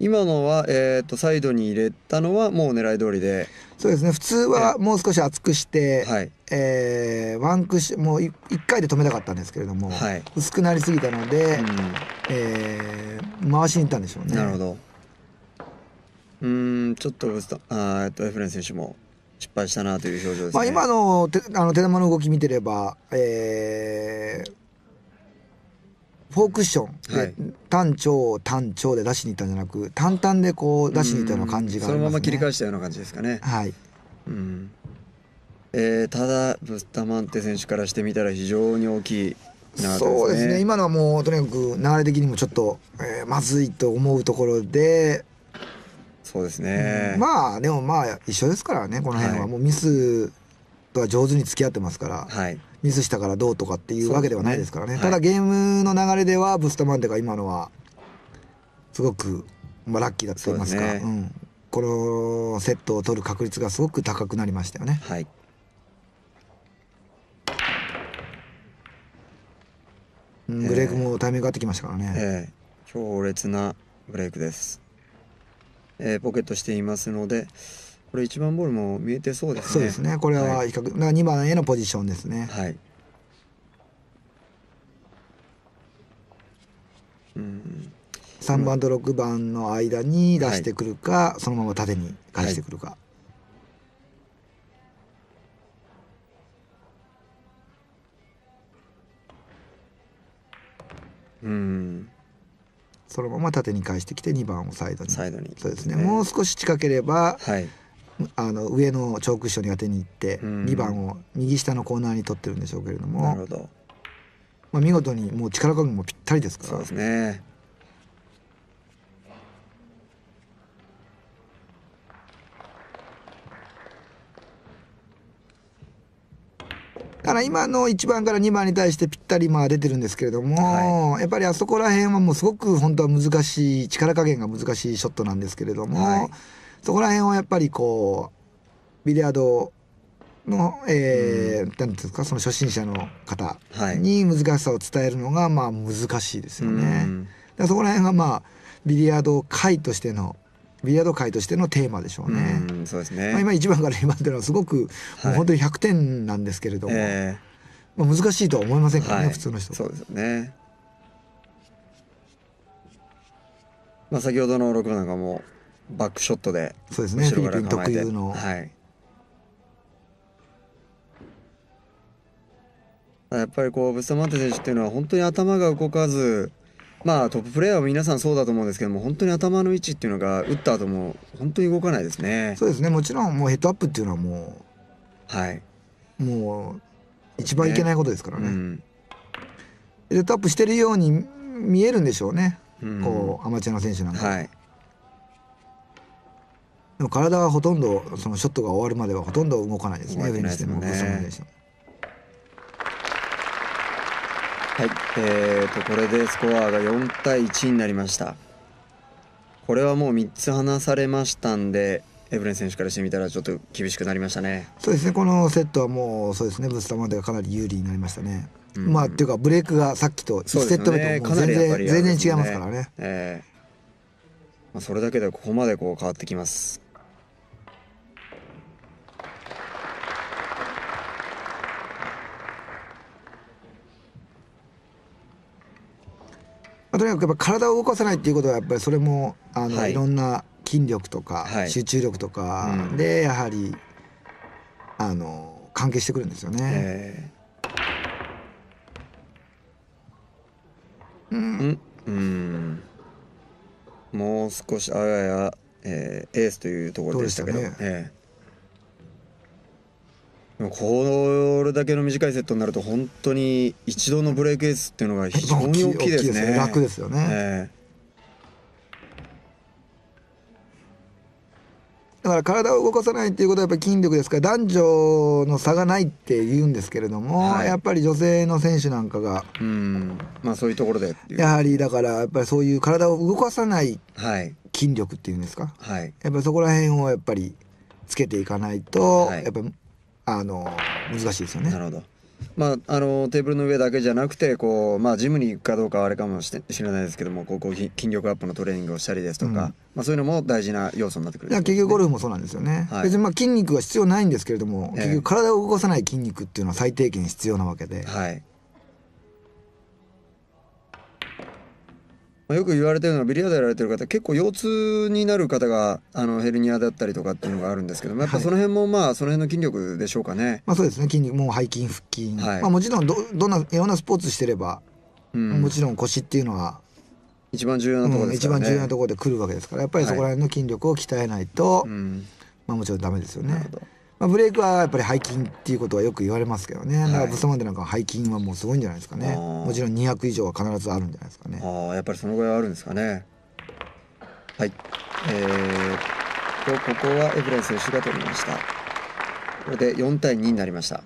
今のは、えー、とサイドに入れたのはもう狙い通りで、そうですね、普通はもう少し厚くして、はいえー、ワンクッションもういっかいで止めたかったんですけれども、はい、薄くなりすぎたので、うんえー、回しにいったんでしょうね。なるほど。うーん、ちょっとあっとエフレン選手も失敗したなという表情ですね。まあ今の 手, あの手玉の動き見てれば、えーフォークッションで、はい、単調単調で出しにいったんじゃなく、単々でこう出しにいったような感じがありますね。そのまま切り返したような感じですかね。はい。うん。えー、ただブスタマンテ選手からしてみたら非常に大きい流れですね。そうですね。今のはもうとにかく流れ的にもちょっと、えー、まずいと思うところで。そうですね。うん、まあでもまあ一緒ですからね、この辺は、はい、もうミスとは上手に付き合ってますから。はい。ミスしたからどうとかっていうわけではないですからね。ね、ただゲームの流れではブスタマンテが今のはすごく、まあ、ラッキーだと言いますか、うす、ねうん、このセットを取る確率がすごく高くなりましたよね。はい、うん、ブレイクもタイミングが合ってきましたからね。えー、強烈なブレイクです、えー、ポケットしていますので、これいちばんボールも見えてそうですね。そうですね。これは比較、はい、だからにばんへのポジションですね。はい。うん。さんばんとろくばんの間に出してくるか、はい、そのまま縦に返してくるか。はい、うん。そのまま縦に返してきてにばんをサイドに。サイドに。そうですね。もう少し近ければ。はい。あの上のチョークションに当てに行ってにばんを右下のコーナーに取ってるんでしょうけれども、なるほど、まあ見事にもう力加減もぴったりですから。そうですね。だから今のいちばんからにばんに対してぴったりまあ出てるんですけれども、はい、やっぱりあそこら辺はもうすごく本当は難しい、力加減が難しいショットなんですけれども。はい、そこら辺をやっぱりこうビリヤードの、えー、うん、なんていうんですか、その初心者の方に難しさを伝えるのがまあ難しいですよね。うん、そこら辺がまあビリヤード界としてのビリヤード界としてのテーマでしょうね。うん、そうですね。まあ今いちばんからにばんというのはすごく、はい、もう本当にひゃくてんなんですけれども、えー、まあ難しいとは思いませんからね、はい、普通の人。そうですよね。まあ先ほどのろくばんなんかも。バックショットで、そうですね、フィリピン特有の、はい、やっぱりこうブスタマンテ選手っていうのは本当に頭が動かず、まあトッププレーヤーは皆さんそうだと思うんですけども、本当に頭の位置っていうのが打った後も本当に動かないですね。そうですね。もちろんもうヘッドアップっていうのはもう、はい、もう一番いけないことですからね。うん、ヘッドアップしてるように見えるんでしょうね、うん、こうアマチュアの選手なんかは。はい、でも体はほとんどそのショットが終わるまではほとんど動かないですね。上にしてもブスタマンテでした。はい、えーとこれでスコアがよんたいいちになりました。これはもうみっつ離されましたんで、エブレン選手からしてみたらちょっと厳しくなりましたね。そうですね。このセットはもうそうですね、ブスタマンテがかなり有利になりましたね。うん、まあっていうかブレイクがさっきといちセット目ともう全然、ね、全然違いますからね。えーまあそれだけでここまでこう変わってきます。とにかくやっぱ体を動かさないっていうことはやっぱりそれもあの、はい、いろんな筋力とか、はい、集中力とかでやはり、うん、あの関係してくるんですよね。えー、うん、うん、もう少しあやや、えー、エースというところでしたけど。これだけの短いセットになると本当に一度のブレイクエースっていうのが非常に大きいですね。楽ですよね。だから体を動かさないっていうことはやっぱり筋力ですから、男女の差がないって言うんですけれども、はい、やっぱり女性の選手なんかがうん、まあ、そういうところでやはりだからやっぱりそういう体を動かさない筋力っていうんですか、はい、やっぱそこら辺をやっぱりつけていかないと、はい、やっぱあの難しいですよね。なるほど。まあ、あのテーブルの上だけじゃなくてこう、まあ、ジムに行くかどうかはあれかもしれないですけども、こうこう筋力アップのトレーニングをしたりですとか、うん、まあ、そういうのも大事な要素になってくる、ね、結局ゴルフもそうなんですよね、はい、別にまあ筋肉は必要ないんですけれども、えー、結局体を動かさない筋肉っていうのは最低限必要なわけで、はい、まあ、よく言われてるのはビリヤードやられてる方、結構腰痛になる方があのヘルニアだったりとかっていうのがあるんですけども、やっぱその辺もまあその辺の筋力でしょうかね、はい、まあそうですね、筋肉もう背筋腹筋、はい、まあもちろん ど, どんないろんなスポーツしてれば、うん、もちろん腰っていうのは一番重要なところですからね、うん、一番重要なところで来るわけですから、やっぱりそこら辺の筋力を鍛えないと、はい、まあもちろんダメですよね。まあブレイクはやっぱり背筋っていうことはよく言われますけどね、だからブストマンでなんか背筋はもうすごいんじゃないですかね、はい、もちろんにひゃく以上は必ずあるんじゃないですかね。ああ、やっぱりそのぐらいあるんですかね。はい、えー、とここはエブレン選手が取りました。これでよんたいにになりました。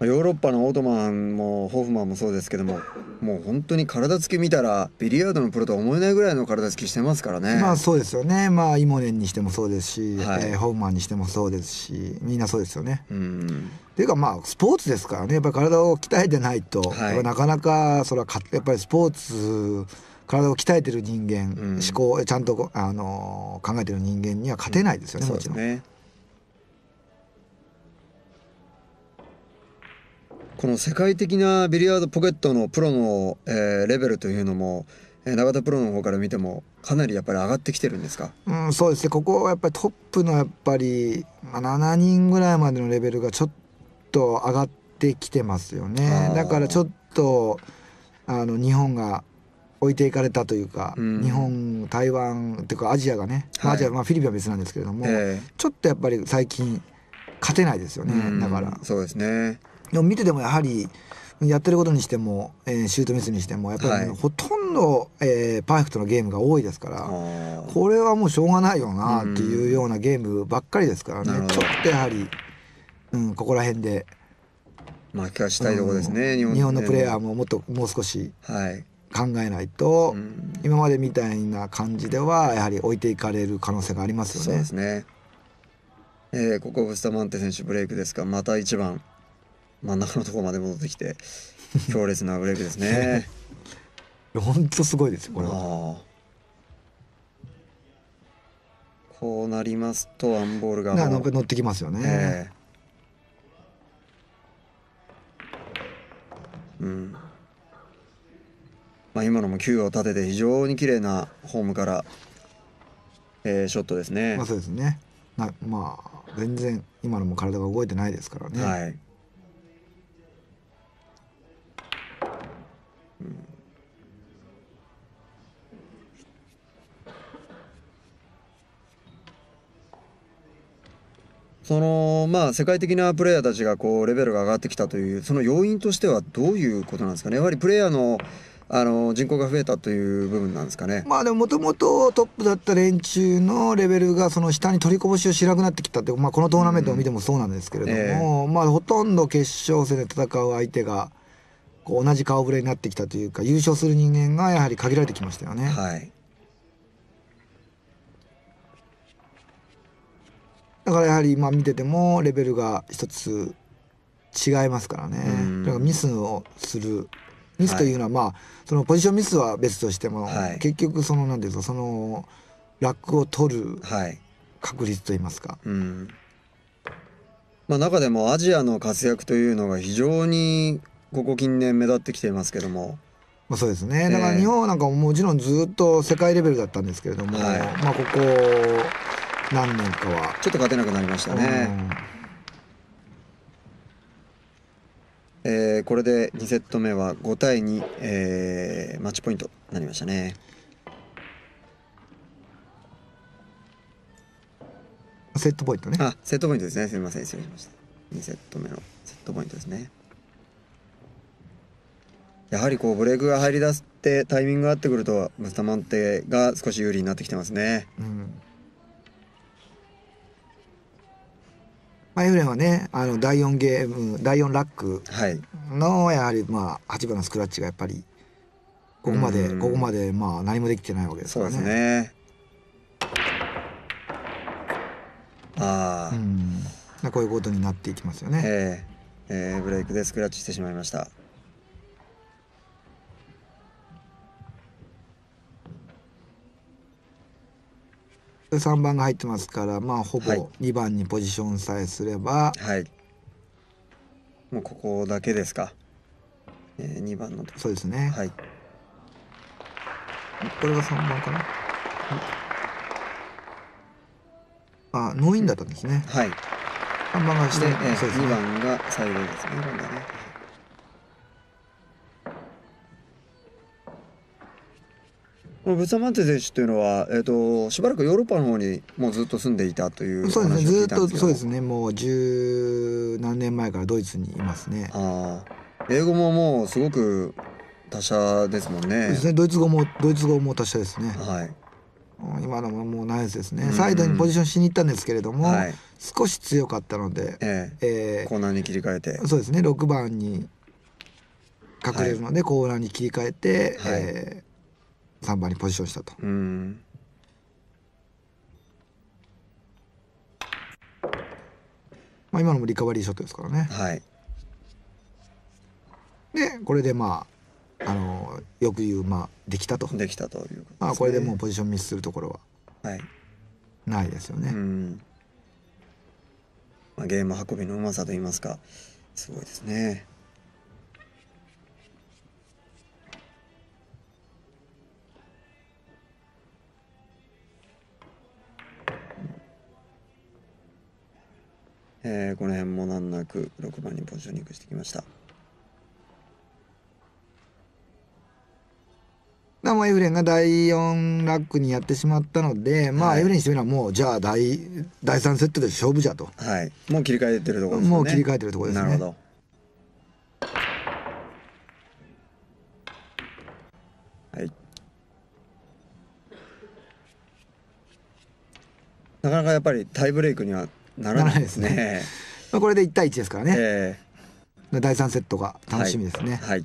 ヨーロッパのオートマンもホフマンもそうですけども、もう本当に体つき見たらビリヤードのプロとは思えないぐらいの体つきしてますからね。まあそうですよね。まあイモネンにしてもそうですし、はい、えー、ホフマンにしてもそうですし、みんなそうですよね。うん。っていうかまあスポーツですからね、やっぱり体を鍛えてないと、はい、なかなかそれはやっぱりスポーツ体を鍛えてる人間、うん、思考ちゃんとあの考えてる人間には勝てないですよね、うん、もちろん。そうですね。この世界的なビリヤードポケットのプロの、えー、レベルというのも、えー、永田プロの方から見てもかなりやっぱり上がってきてるんですか。うん、そうですね。ここはやっぱりトップのやっぱり、まあ、ななにんぐらいまでのレベルがちょっと上がってきてますよね。だからちょっとあの日本が置いていかれたというか、うん、日本台湾というかアジアがね、はい、まあ、アジア、まあ、フィリピンは別なんですけれども、えー、ちょっとやっぱり最近勝てないですよね、うん、だからそうですね。でも見ててもやはりやってることにしても、えー、シュートミスにしてもやっぱり、ね、はい、ほとんど、えー、パーフェクトのゲームが多いですから、これはもうしょうがないよなっていうようなゲームばっかりですからね、ちょっとやはり、うん、ここら辺でまあ聞かしたいところですね、うん、日本のプレイヤーももっともう少し考えないと、はい、今までみたいな感じではやはり置いていかれる可能性がありますよね。そうですね、えー、ここブスタマンテ選手ブレイクですが、またいちばん真ん中のところまで戻ってきて強烈なブレイクですね。本当すごいですよこれは。こうなりますとアンボールが乗ってきますよね、えー、うん、まあ今のも球を立てて非常に綺麗なホームから、えー、ショットですね。まあそうですね。なまあ全然今のも体が動いてないですからね、はい、そのまあ世界的なプレイヤーたちがこうレベルが上がってきたというその要因としてはどういうことなんですかね。やはりプレイヤーのあの人口が増えたという部分なんですかね。まあでももともとトップだった連中のレベルがその下に取りこぼしをしなくなってきたって、まあ、このトーナメントを見てもそうなんですけれども、うん、えー、まあほとんど決勝戦で戦う相手がこう同じ顔ぶれになってきたというか、優勝する人間がやはり限られてきましたよね。はい、だからやはり今見ててもレベルが一つ違いますからね。だからミスをする、ミスというのはまあ、はい、そのポジションミスは別としても、はい、結局その何ですか、そのラックを取る確率といいますか、はい、うん、まあ、中でもアジアの活躍というのが非常にここ近年目立ってきていますけども。まあそうですね、だから日本なんかももちろんずっと世界レベルだったんですけれども、はい、まあここ何年かはちょっと勝てなくなりましたね。えー、これでにセットめはごたいに、えー、マッチポイントになりましたね。セットポイントね。あ、セットポイントですね。すみません、失礼しました。にセットめのセットポイントですね。やはりこうブレイクが入り出してタイミングが合ってくるとブスタマンテが少し有利になってきてますね。うん、まあエフレンはね、あのだいよんゲームだいよんラックのやはりまあはちばんのスクラッチがやっぱりここまで、うん、ここまでまあ何もできてないわけですからね。そうですね。ああ、うん、こういうことになっていきますよね。えー、えー、ブレイクでスクラッチしてしまいました。さんばんが入ってますから、まあほぼにばんにポジションさえすれば、はいはい、もうここだけですか、えー、にばんのとこ、そうですね、はい、これがさんばんかな、あ、ノーインだったんですね、はい、さんばんがして、えー、そうですね、にばんが最後ですね、にばんだね、ブツァマンテ選手というのは、えー、としばらくヨーロッパの方にもうずっと住んでいたという話を聞いたんですけど、そうですね、ずっとそうですね、もう十何年前からドイツにいますね。あ、英語ももうすごく他者ですもんね。ですね、ドイツ語もドイツ語も他者ですね。はい、今のももうナイスですね。サイドにポジションしに行ったんですけれども、はい、少し強かったので、えーえー、コーナーに切り替えて、そうですね、ろくばんに隠れるので、はい、コーナーに切り替えて、はい、えーさんばんにポジションしたと。うん。まあ今のもリカバリーショットですからね。はい。でこれでまああのよく言うまあできたと。できたということですね。まあこれでもうポジションミスするところははいないですよね。うん。まあゲーム運びのうまさといいますかすごいですね。えー、この辺も難なくろくばんにポジショニングしてきました。エフレンがだいよんラックにやってしまったので、まあエフレンにしてみればもうじゃあ 第, だいさんセットで勝負じゃと、はい、もう切り替えてるところですね。もう切り替えてるところですね。なるほど。はい、なかなかやっぱりタイブレイクにはならないですね。まあこれで一対一ですからね。えー、だいさんセットが楽しみですね。はい。はい、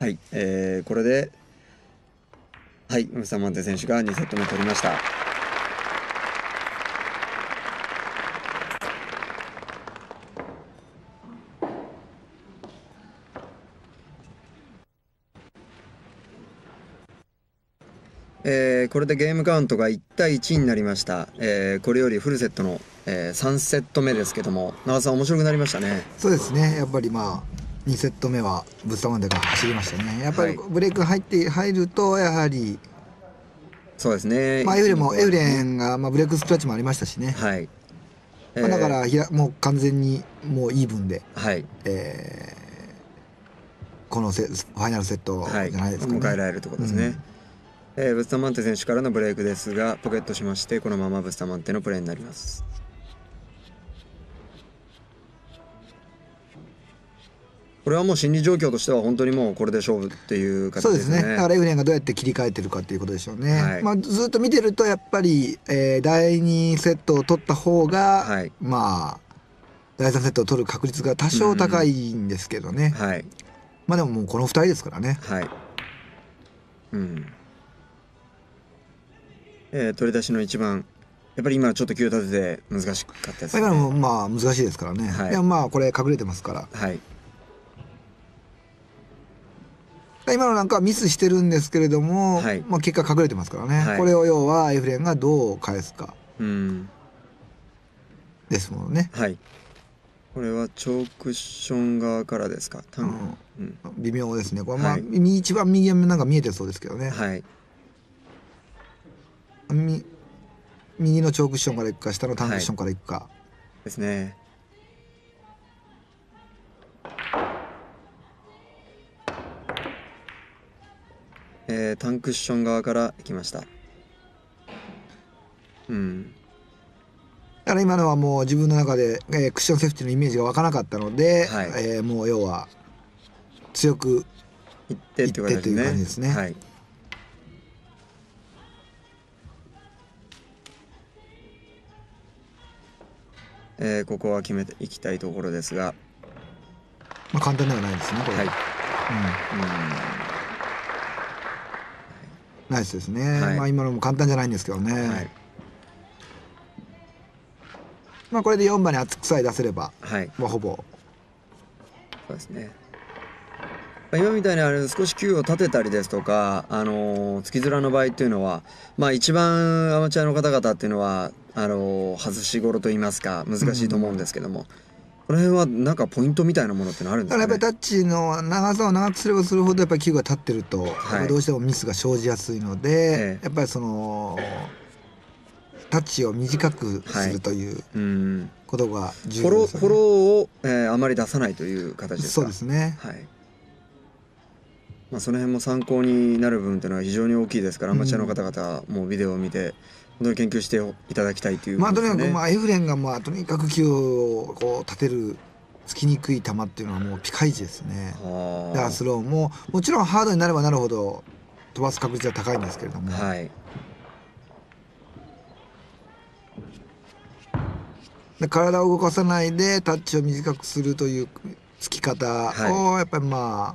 はい、えー、これで、はい、ブツァマンテ選手がにセット目取りました。えー、これでゲームカウントがいち対いちになりました、えー、これよりフルセットの、えー、さんセット目ですけども、永田さん面白くなりましたね。そうですね、やっぱりまあにセット目はブツァマンテが走りましたね。やっぱりブレイク入って入るとやはり、はい、そうですね、まあエフレンもエフレンがまあブレイクスクラッチもありましたしね、はい、えー、だからひらもう完全にもうイーブンで、はい、えー、このセファイナルセットじゃないですか、ね、はい、迎えられるところですね、うん。えー、ブツァマンテ選手からのブレイクですがポケットしまして、このままブツァマンテのプレーになります。これはもう心理状況としては本当にもうこれで勝負っていう形ですね。そうですね、だからエフレンがどうやって切り替えてるかっていうことでしょうね、はい、まあずっと見てるとやっぱり、えー、だいにセットを取った方が、はい、まあだいさんセットを取る確率が多少高いんですけどね、うん、はい、まあでももうこのふたりですからね、はい、うん、えー、取り出しのいちばん、やっぱり今ちょっと急立てて難しかったですね。今もまあ難しいですからね、はい、でもまあこれ隠れてますから、はい、今のなんかはミスしてるんですけれども、はい、まあ結果隠れてますからね、はい、これを要はエフレンがどう返すか、うん、ですもんね、はい、これはチョークッション側からですか、多分、うん、微妙ですねこれ、まあ、はい、一番右なんか見えてそうですけどね、はい、み右のチョークッションからいくか下のターンクッションからいくか、はい、ですね。えー、ターンクッション側からいきました。うん、だから今のはもう自分の中で、えー、クッションセーフティーのイメージが湧かなかったので、はい、えー、もう要は強くいってっていう感じですね、はい、えー、ここは決めていきたいところですが、あ、簡単ではないですねこれ。はい、うんうん、ナイスですね、はい、まあ今のも簡単じゃないんですけどね、はい、まあこれでよんばんに厚くさえ出せれば、はい、まあほぼそうですね。今みたいにあれ少し球を立てたりですとか、あのー、突きづらの場合っていうのは、まあ、一番アマチュアの方々っていうのはあのー、外し頃といいますか難しいと思うんですけども、うん、この辺はなんかポイントみたいなものってのあるんですかね。だからやっぱりタッチの長さを長くすればするほどやっぱり球が立ってると、はい、どうしてもミスが生じやすいので、ええ、やっぱりそのタッチを短くするという、はい、ことが重要ですよね。フォローを、えー、あまり出さないという形ですか。そうですね、はい、まあその辺も参考になる部分というのは非常に大きいですから、アマチュアの方々もビデオを見て本当に研究していただきたいという、ね、まあとにかくまあエフレンがまあとにかく球をこう立てるつきにくい球っていうのはもうピカイチですね。だからスローももちろんハードになればなるほど飛ばす確率は高いんですけれども、はい、で体を動かさないでタッチを短くするというつき方をやっぱりま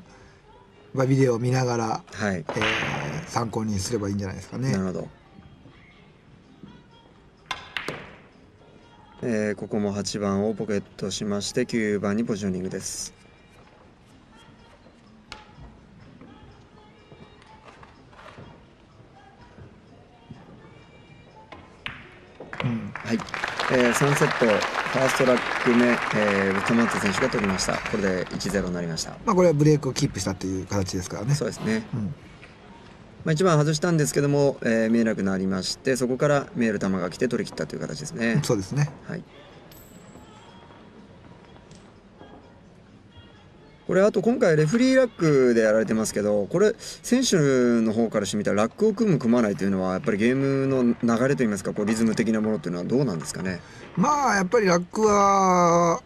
あビデオを見ながら、はい、えー、参考にすればいいんじゃないですかね。なるほど、えー、ここもはちばんをポケットしましてきゅうばんにポジショニングです。うん、はい、えー、さんセットファーストラック目、えー、トマット選手が取りました。これで いちたいゼロ になりました。まあこれはブレークをキープしたという形ですからね。そうですね、うん、まあ、いちばん外したんですけども、えー、見えなくなりまして、そこから見える球が来て取り切ったという形ですね。そうですね、はい、これあと今回レフリーラックでやられてますけど、これ選手の方からしてみたらラックを組む組まないというのはやっぱりゲームの流れといいますか、こうリズム的なものというのはどうなんですかね。まあやっぱりラックは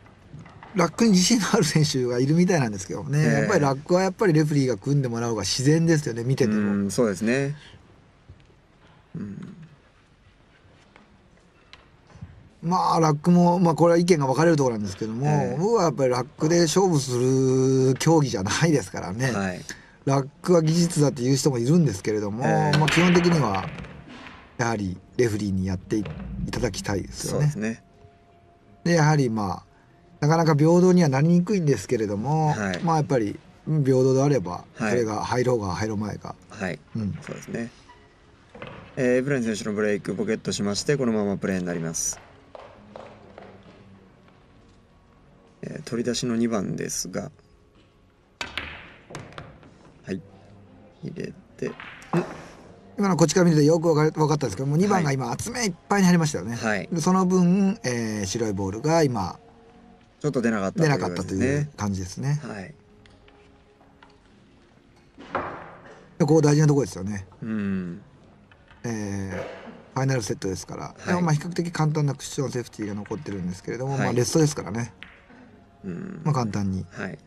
ラックに自信のある選手がいるみたいなんですけどね、えー、やっぱりラックはやっぱりレフリーが組んでもらう方が自然ですよね、見てても。うん、そうですね、うん、まあラックも、まあ、これは意見が分かれるところなんですけども、えー、僕はやっぱりラックで勝負する競技じゃないですからね、はい、ラックは技術だっていう人もいるんですけれども、えー、まあ基本的にはやはりレフリーにやっていただきたいですよね。そうですね。でやはりまあなかなか平等にはなりにくいんですけれども、はい、まあやっぱり平等であればそれが入ろうが入ろう前が、はい、うん、そうですね。エブレン選手のブレイクポケットしまして、このままプレーになります。取り出しのにばんですが、はい、入れて、今のこっちから見るとよく分かったんですけども、にばんが今厚めいっぱいに入りましたよね、はい、その分、えー、白いボールが今ちょっと出なかった、出なかったという感じですね、はい、ここ大事なところですよね、うん、えーファイナルセットですから、はい、でまあ比較的簡単なクッションセーフティーが残ってるんですけれども、はい、まあレストですからね、うん、まあ簡単に、はい、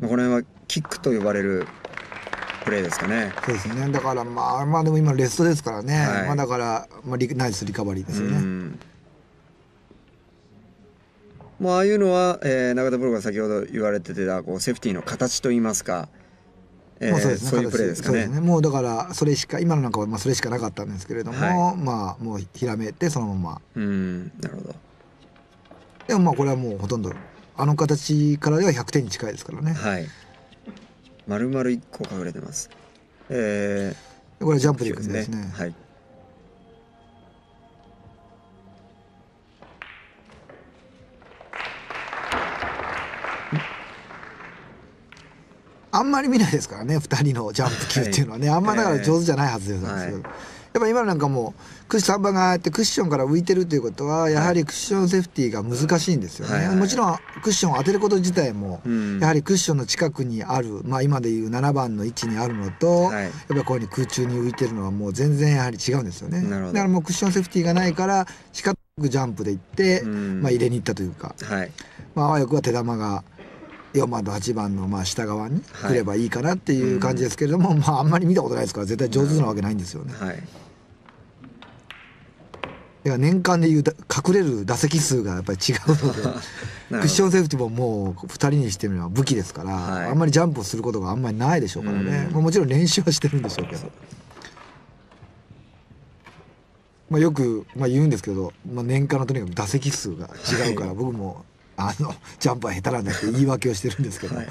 まあこの辺はキックと呼ばれるプレーですかね。そうですね、だからまあまあでも今レストですからね、はい、まあだから、まあ、リナイスリカバリーですよね、うん、まあああいうのは、えー、中田プロが先ほど言われてたこうセーフティーの形といいますか、そういうプレーですかね。もうだからそれしか今のなんかはまあそれしかなかったんですけれども、はい、まあもうひらめいてそのまま、うん、なるほど。でもまあこれはもうほとんどあの形からではひゃくてんに近いですからね、はい、丸々いっこ隠れてます。えー、これはジャンプでいくんですね、はい、あんまり見ないですからね、ふたりのジャンプ級っていうのはね、はい、あんまだから上手じゃないはずですけど、はい、やっぱ今なんかもうさんばんがあってクッションから浮いてるということはやはりクッションセーフティーが難しいんですよね、はい、もちろんクッションを当てること自体も、うん、やはりクッションの近くにある、まあ、今でいうななばんの位置にあるのと、はい、やっぱりこういうふうに空中に浮いてるのはもう全然やはり違うんですよね。だからもうクッションセーフティーがないから近くジャンプで行って、うん、まあ入れに行ったというか、はい、まあ、あわよくは手玉がよんばんとはちばんのまあ下側に来ればいいかなっていう感じですけれども、はい、まああんまり見たことないですから絶対上手なわけないんですよね。はい、いや年間でいう隠れる打席数がやっぱり違うのでクッションセーフティーももうふたりにしてみれば武器ですから、はい、あんまりジャンプをすることがあんまりないでしょうからね、まあ、もちろん練習はしてるんでしょうけど、まあよく、まあ、言うんですけど、まあ、年間のとにかく打席数が違うから、はい、僕もあのジャンプは下手なんだって言い訳をしてるんですけど。はい、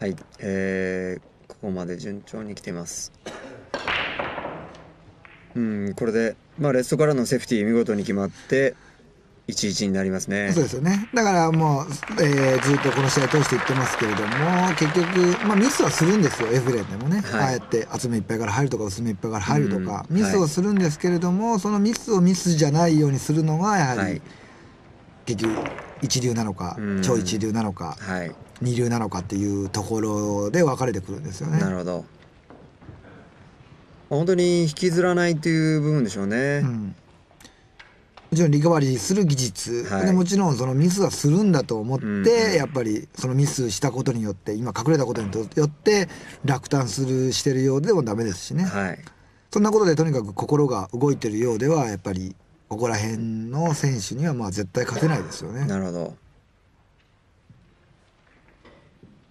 はい、えー、ここまで順調に来ています。うん、これで、まあ、レフトからのセーフティー見事に決まっていちいちになりますね。そうですよね。だからもう、えー、ずっとこの試合通して言ってますけれども、結局、まあ、ミスはするんですよ、エフレンでもね、はい、ああやって厚めいっぱいから入るとか薄めいっぱいから入るとか、うん、ミスをするんですけれども、はい、そのミスをミスじゃないようにするのがやはり、はい、結局一流なのか、うん、超一流なのか、はい、二流なのかっていうところで分かれてくるんですよね。なるほど。本当に引きずらないという部分でしょうね。うん、もちろんリカバリーする技術、はい、でもちろんそのミスはするんだと思って、うん、やっぱりそのミスしたことによって今隠れたことによって落胆するしてるようでもダメですしね。はい、そんなことでとにかく心が動いてるようではやっぱりここら辺の選手にはまあ絶対勝てないですよね。なるほど。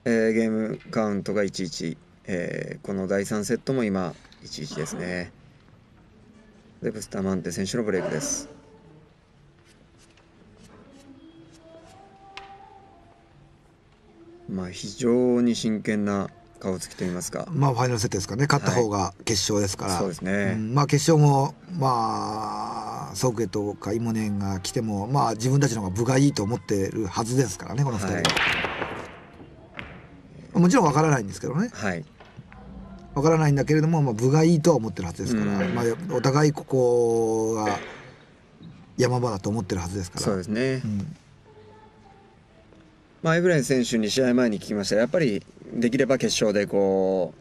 えー、ゲームカウントがいちいち、えー、このだいさんセットも今いちいちですね。でブスターマンテ選手のブレイクです。まあ非常に真剣な顔つきといいますか、まあファイナルセットですかね、勝った方が決勝ですから、はい、そうですね、うん、まあ決勝もまあソークエとかイモネンが来てもまあ自分たちの方が分がいいと思ってるはずですからね、このふたりは。はい、もちろんわからないんですけどね、はい、わからないんだけれども、まあ、分がいいとは思ってるはずですから、まあ、お互いここが山場だと思ってるはずですから。そうですね、うん、まあ、エブレン選手に試合前に聞きましたらやっぱりできれば決勝でこう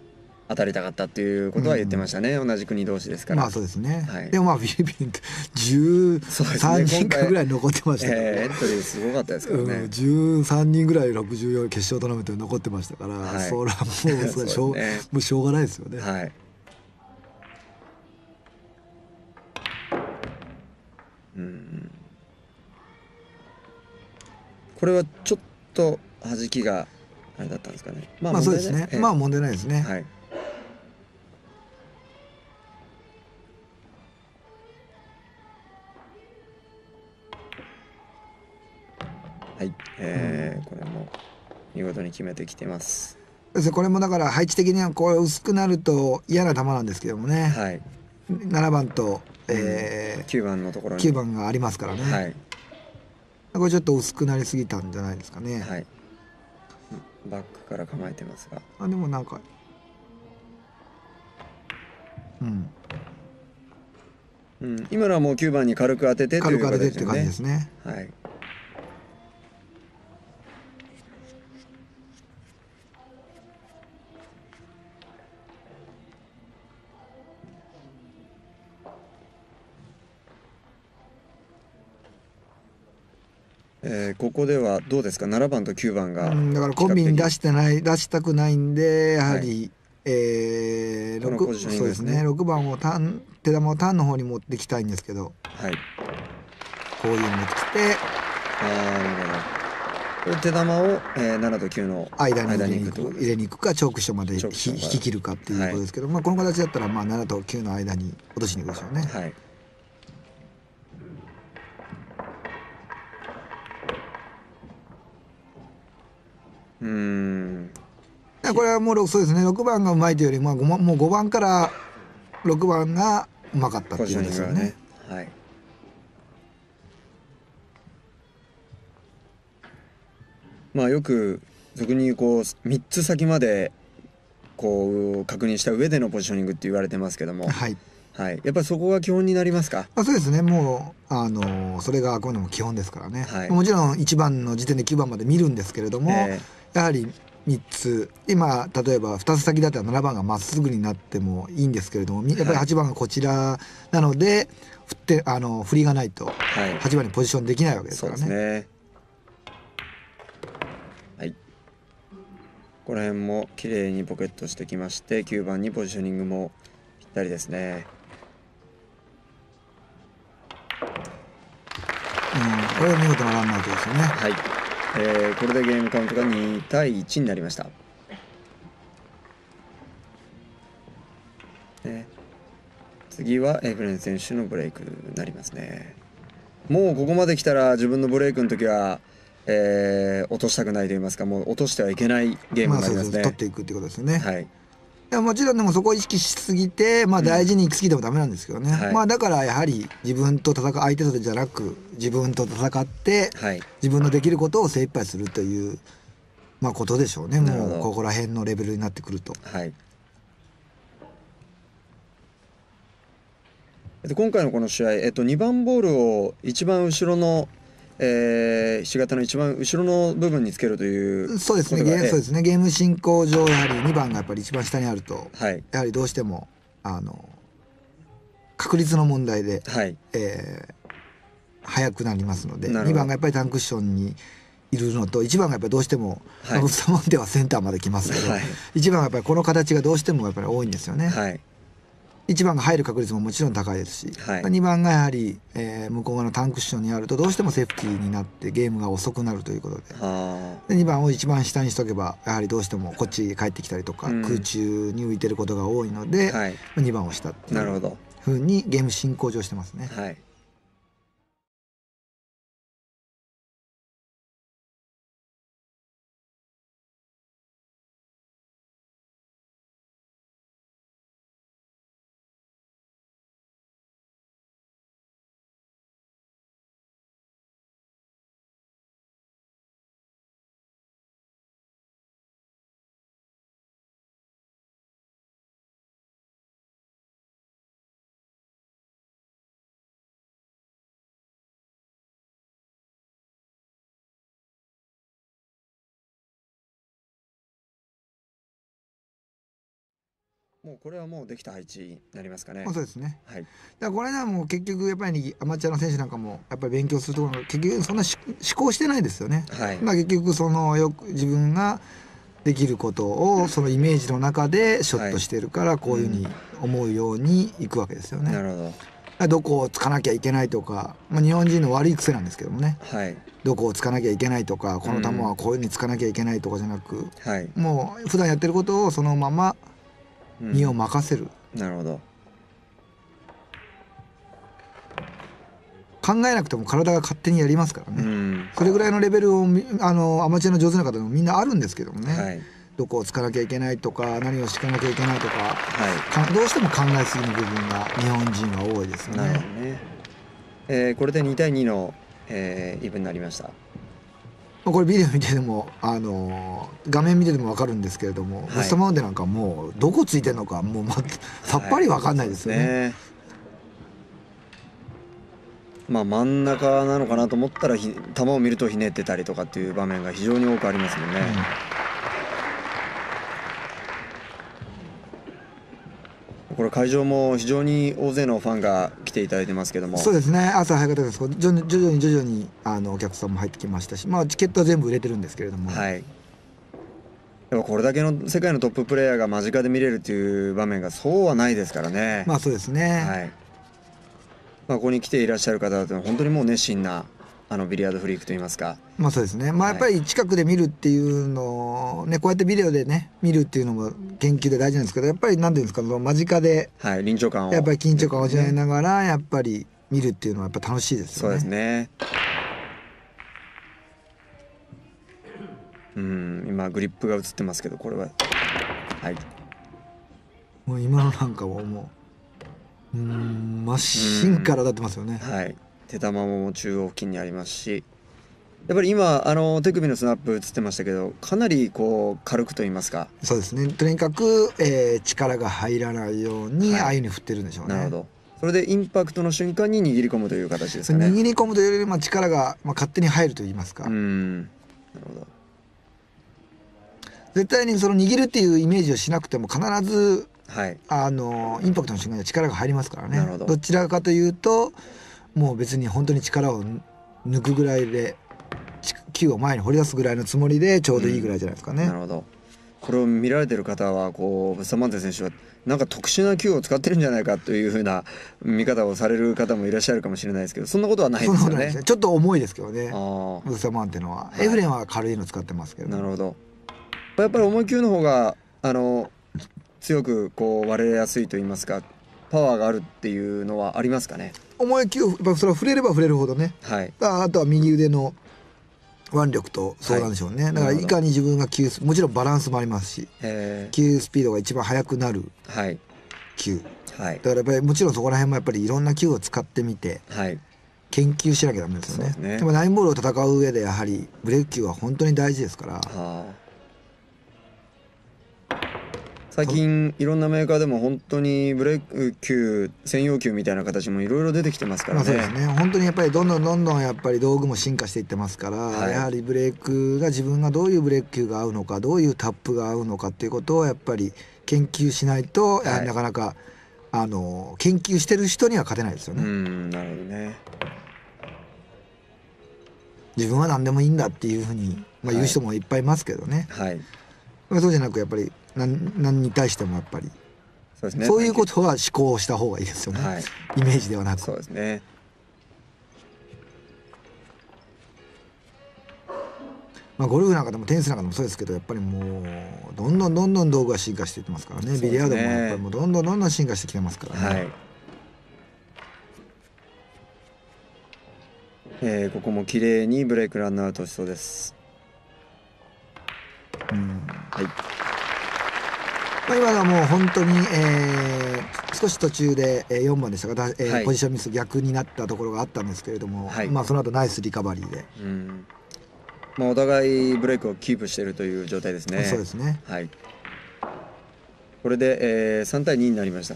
当たりたかったっていうことは言ってましたね、うん、同じ国同士ですから。まあそうですね、はい、でもまあフィリピンってじゅうさんにんかぐらい残ってましたから、ね、えー、エントリーすごかったですからね、うん、じゅうさんにんぐらいろくじゅうよん決勝トーナメントに残ってましたから、はい、それはもうそれしょう、ね、もうしょうがないですよね。はい、うん、これはちょっと弾きがあれだったんですかね。まあそうですね、えー、まあ問題ないですね。はい、はい、えー、これも見事に決めてきてます。これもだから配置的にはこう薄くなると嫌な球なんですけどもね。はい、ななばんと、えー、きゅうばんのところにきゅうばんがありますからね。はい、これちょっと薄くなりすぎたんじゃないですかね。はい、バックから構えてますが。あ、でもなんか、うん、うん、今のはもうきゅうばんに軽く当ててということですよね。軽く当ててって感じですね。はい。えー、ここではどうですか、ななばんときゅうばんが、うん、だからコンビに出してない出したくないんでやはり、はい、えー、ろく、そうですね、ろくばんをタン手玉をターンの方に持ってきたいんですけど、はい、こういうの持ってきて、あー、なるほど、手玉を、えー、ななときゅうの間に入れに行くかチョークションまで引き切るかっていうことですけど、はい、まあこの形だったらまあななときゅうの間に落としに行くでしょうね。はい、うん、これはもうそうですね、ろくばんがうまいというより、まあ、ごばんもうごばんからろくばんがうまかったっていうんですよね。はい、まあよく俗にこうみっつ先までこう確認した上でのポジショニングって言われてますけども、はい、はい、やっぱりそこが基本になりますか。あ、そうですね、もうあのそれがこういうのも基本ですからね、はい、もちろんいちばんの時点できゅうばんまで見るんですけれども、えーやはりみっつ今例えばふたつ先だったらななばんがまっすぐになってもいいんですけれども、やっぱりはちばんがこちらなので、振ってあの振りがないとはちばんにポジションできないわけですからね。この辺も綺麗にポケットしてきまして、きゅうばんにポジショニングもぴったりですね。うん、これは見事なランナーですよね。はい、えー、これでゲームカウントがにたいいちになりました。ね、次はエブレン選手のブレイクになりますね。もうここまで来たら自分のブレイクの時は、えー、落としたくないと言いますか、もう落としてはいけないゲームになりますね。取っていくってことですよね。はい、いやもちろんでもそこを意識しすぎて、まあ、大事にいきすぎてもダメなんですけどね、うんはい、まあだからやはり自分と戦う、相手とじゃなく自分と戦って、はい、自分のできることを精一杯するという、まあ、ことでしょうね。もうここら辺のレベルになってくると。はい今回のこの試合、えっと、にばんボールを一番後ろの、えー、ひし形の一番後ろの部分につけるというそうですね、ゲーム進行上、やはりにばんがやっぱり一番下にあると、はい、やはりどうしてもあの確率の問題で、はいえー、速くなりますので、にばんがやっぱりタンクッションにいるのと、いちばんがやっぱりどうしても、ロブスターモンテはセンターまで来ますけど、はい、いちばんがやっぱりこの形がどうしてもやっぱり多いんですよね。はいいちばんが入る確率ももちろん高いですし、はい、にばんがやはり、えー、向こう側のタンクッションにあるとどうしてもセーフティーになってゲームが遅くなるということ で, でにばんを一番下にしとけばやはりどうしてもこっちへ帰ってきたりとか、うん、空中に浮いてることが多いので、はい、にばんを下っていうふうにゲーム進行上してますね。はいもうこれはもうできた配置になりますかね。そうですね。はい。だからこれはもう結局やっぱりアマチュアの選手なんかもやっぱり勉強するところが結局そんな思考してないですよね。はい。まあ結局そのよく自分ができることをそのイメージの中でショットしてるからこういうふうに思うようにいくわけですよね。なるほど。どこをつかなきゃいけないとか、まあ日本人の悪い癖なんですけどもね。はい。どこをつかなきゃいけないとか、この球はこういうふうにつかなきゃいけないとかじゃなく、はい。もう普段やってることをそのまま身を任せる、うん、なるほど。考えなくても体が勝手にやりますからね、うん、それぐらいのレベルをあのアマチュアの上手な方でもみんなあるんですけどもね、はい、どこをつかなきゃいけないとか何をしかなきゃいけないとか、はい、かどうしても考えすぎる部分が日本人は多いですよね。なるほどね、えー、これでにたいにの、えー、イブになりました。これビデオ見てでも、あのー、画面見てでも分かるんですけれども、はい、ロストマウンテなんかもうどこついてるのかもう、ま、さっぱり分かんないですよね。はい、ねまあ真ん中なのかなと思ったらひ球を見るとひねってたりとかっていう場面が非常に多くありますもんね。うん、これ会場も非常に大勢のファンが来ていただいてますけども。そうですね、朝早かったですけど徐々に徐々に徐々にあのお客さんも入ってきましたし、まあ、チケットは全部売れてるんですけれども、はい、でもこれだけの世界のトッププレーヤーが間近で見れるという場面がそうはないですからね。まあそうですね、はいまあ、ここに来ていらっしゃる方は本当にもう熱心なあのビリヤードフリークといいますか。まあそうですね、まあ、やっぱり近くで見るっていうのを、ね、こうやってビデオでね見るっていうのも研究で大事なんですけど、やっぱりなんていうんですか間近で、はい、臨場感をやっぱり緊張感を味わいながらやっぱり見るっていうのはやっぱ楽しいですよね。そうですね。うん、今グリップが映ってますけど、これは、はい、もう今のなんかはもう、うん、マシンから当たってますよね。はい、手玉も中央付近にありますし、やっぱり今あの手首のスナップ映ってましたけど、かなりこう軽くと言いますか。そうですね。とにかく、えー、力が入らないように、はい、ああいうに振ってるんでしょうね。なるほど。それでインパクトの瞬間に握り込むという形ですかね。握り込むというよりも力が、まあ、勝手に入ると言いますか。うん。なるほど。絶対にその握るっていうイメージをしなくても必ず、はい、あのインパクトの瞬間には力が入りますからね。なるほど。どちらかというともう別に本当に力を抜くぐらいで球を前に掘り出すぐらいのつもりでちょうどいいぐらいじゃないですかね。うん、なるほど。これを見られてる方はこうブッサンマンテ選手はなんか特殊な球を使ってるんじゃないかというふうな見方をされる方もいらっしゃるかもしれないですけど、そんなことはないですよね。ちょっと重いですけどね、ブッサンマンテのは。エフレンは軽いの使ってますけど。なるほど。やっぱり重い球の方があの強くこう割れやすいといいますか、パワーがあるっていうのはありますかね。重い球、それは触れれば触れるほどね、はい、あとは右腕の腕力と相談でしょうね、はい、だからいかに自分が球、もちろんバランスもありますし、球スピードが一番速くなる球、はい、だからやっぱりもちろんそこら辺もやっぱりいろんな球を使ってみて、はい、研究しなきゃダメですよね。そうですね。でもナインボールを戦う上でやはりブレーク球は本当に大事ですから。最近いろんなメーカーでも本当にブレーク球専用球みたいな形もいろいろ出てきてますからね。そうですね。本当にやっぱりどんどんどんどんやっぱり道具も進化していってますから、はい、やはりブレークが自分がどういうブレーク球が合うのか、どういうタップが合うのかっていうことをやっぱり研究しないと、はい、なかなかあの研究してる人には勝てないですよね。うん、なるほどね。自分は何でもいいんだっていうふうに、まあ、言う人もいっぱいいますけどね。はい。そうじゃなくやっぱり何、何に対してもやっぱりそうですね、そういうことは思考した方がいいですよね、はい、イメージではなく。そうですね。まあゴルフなんかでもテニスなんかでもそうですけど、やっぱりもうどんどんどんどん道具が進化していってますからね。ビリヤードもやっぱりもうどんどんどんどん進化してきてますからね。はい、えー、ここも綺麗にブレイクランアウトしそうです。うん、はい、今のはもう本当に、えー、少し途中でよんばんでしたが、えーはい、ポジションミス逆になったところがあったんですけれども、はい、まあその後ナイスリカバリーで、うん、まあ、お互いブレイクをキープしているという状態ですね。そうですね、はい、これで、えー、さんたいにになりました。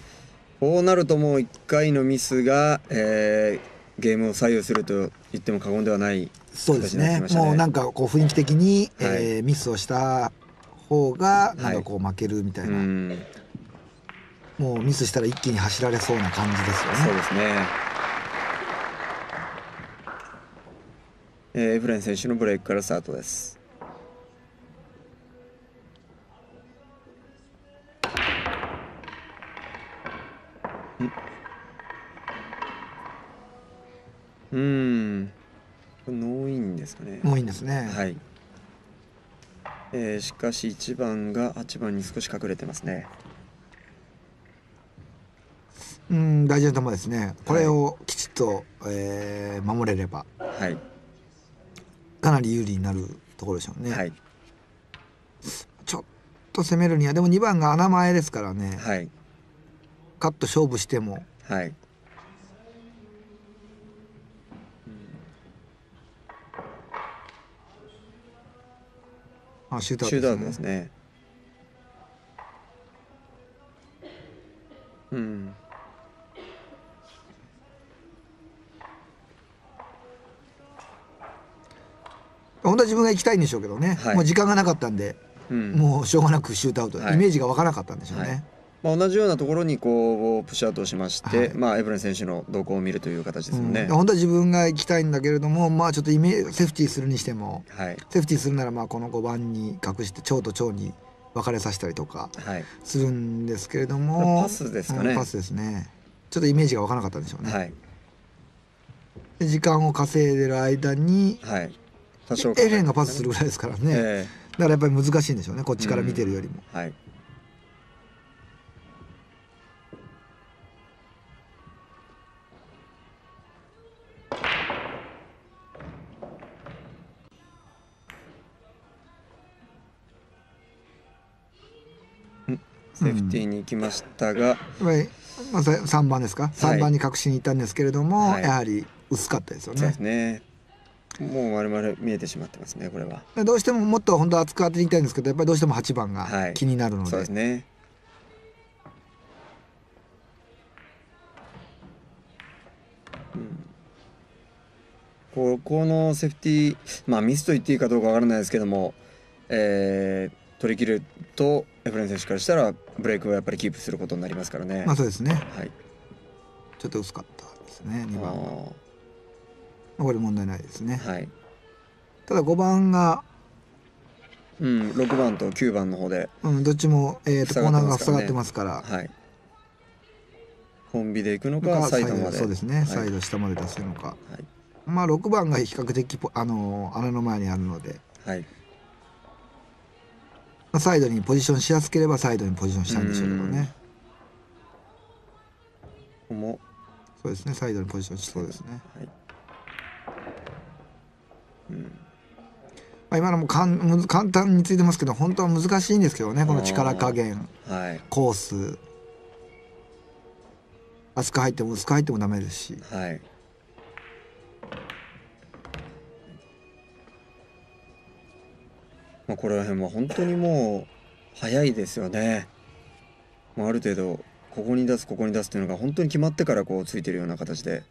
こうなるともういっかいのミスが、えー、ゲームを左右すると言っても過言ではない形になってきましたね。そうですね。もうなんかこう雰囲気的に、はい、えー、ミスをした方がなんかこう負けるみたいな、はい、うもうミスしたら一気に走られそうな感じですよね。そうですね。えー、エフレン選手のブレイクからスタートです。んうん。ノーインですかね。ノーインですね。はい。えー、しかしいちばんがはちばんに少し隠れてますね。うん、大事な球ですね。これをきちっと、はい、えー、守れれば、はい、かなり有利になるところでしょうね。はい、ちょっと攻めるにはでもにばんが穴前ですからね、はい、カット勝負しても、はい、あ、シュートアウトですね。うん。本当は自分が行きたいんでしょうけどね。はい、もう時間がなかったんで、うん、もうしょうがなくシュートアウト、はい、イメージがわからなかったんでしょうね。はい、まあ同じようなところにこうプッシュアウトをしまして、はい、まあエブレン選手の動向を見るという形ですよね。うん、本当は自分が行きたいんだけれども、まあちょっとイメージセーフティーするにしても、はい、セーフティーするならまあこのごばんに隠して長と長に分かれさせたりとかするんですけれども、はい、パスですかね。パスですね。ちょっとイメージが分からなかったんでしょうね。はい、で時間を稼いでる間に、はい、多少エフレンがパスするぐらいですからね。えー、だからやっぱり難しいんでしょうね。こっちから見てるよりも。うん、はい、セーフティーに行きましたが、うん、さんばんですか、はい、さんばんに隠しに行ったんですけれども、はい、やはり薄かったですよね。そうですね。もう丸々見えてしまってますね、これは。どうしてももっと本当は厚く当てにいきたいんですけど、やっぱりどうしてもはちばんが気になるので、はい、そうですね。うん、ここのセーフティー、まあミスと言っていいかどうかわからないですけども、えー取り切るとエフレン選手からしたらブレイクはやっぱりキープすることになりますからね。まあそうですね。はい。ちょっと薄かったですね。にばんは。これ問題ないですね。はい。ただごばんがうん、ろくばんときゅうばんの方で、うん、どっちも、えーと、コーナーが塞がってますから、はい、コンビで行くのかサイドまで、そうですね、はい、サイド下まで出せるのか、はい、まあろくばんが比較的あの穴の前にあるので、はい、サイドにポジションしやすければサイドにポジションしたんでしょうけどね。ここもそうですね、サイドにポジションしそうですね、はい、うん、まあ今のもかん簡単についてますけど本当は難しいんですけどね、この力加減、はい、コース、厚く入っても薄く入ってもダメですし、はい、まあこれら辺は本当にもう早いですよね。まあ、ある程度ここに出すここに出すっていうのが本当に決まってからこうついてるような形で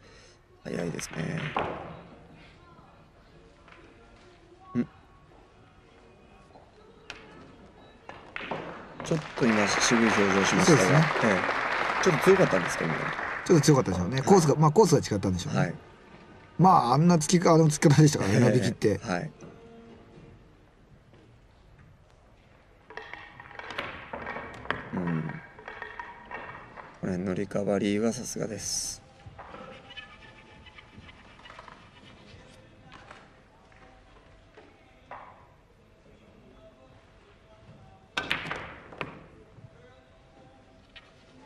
早いですね。ちょっと今渋い表情しましたが、ね、ええ、ちょっと強かったんですけど、ね、ちょっと強かったでしょうね、はい、コースが、まあコースが違ったんでしょうね、はい、まああんな突きかあの突き方でしたからね、伸びきって、はい、うん、これのリカバリーはさすがです。